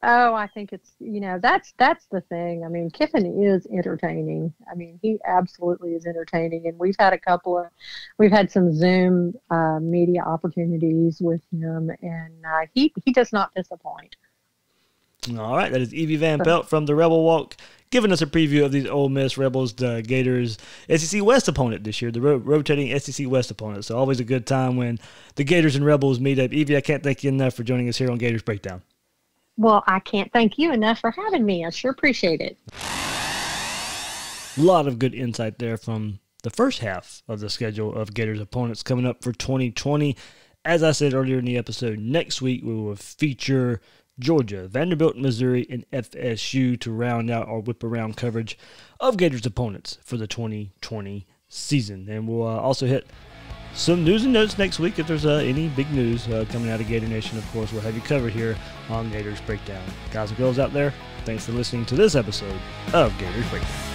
Oh, I think it's, you know, that's that's the thing. I mean, Kiffin is entertaining. I mean, he absolutely is entertaining. And we've had a couple of, we've had some Zoom uh, media opportunities with him, and uh, he, he does not disappoint. All right, that is Evie Van Pelt from the Rebel Walk, giving us a preview of these Ole Miss Rebels, the Gators' S E C West opponent this year, the ro rotating S E C West opponent. So always a good time when the Gators and Rebels meet up. Evie, I can't thank you enough for joining us here on Gators Breakdown. Well, I can't thank you enough for having me. I sure appreciate it. A lot of good insight there from the first half of the schedule of Gators opponents coming up for twenty twenty. As I said earlier in the episode, next week we will feature Georgia, Vanderbilt, Missouri, and F S U to round out our whip-around coverage of Gators opponents for the twenty twenty season. And we'll uh, also hit some news and notes next week. If there's uh, any big news uh, coming out of Gator Nation, of course, we'll have you covered here on Gators Breakdown. Guys and girls out there, thanks for listening to this episode of Gators Breakdown.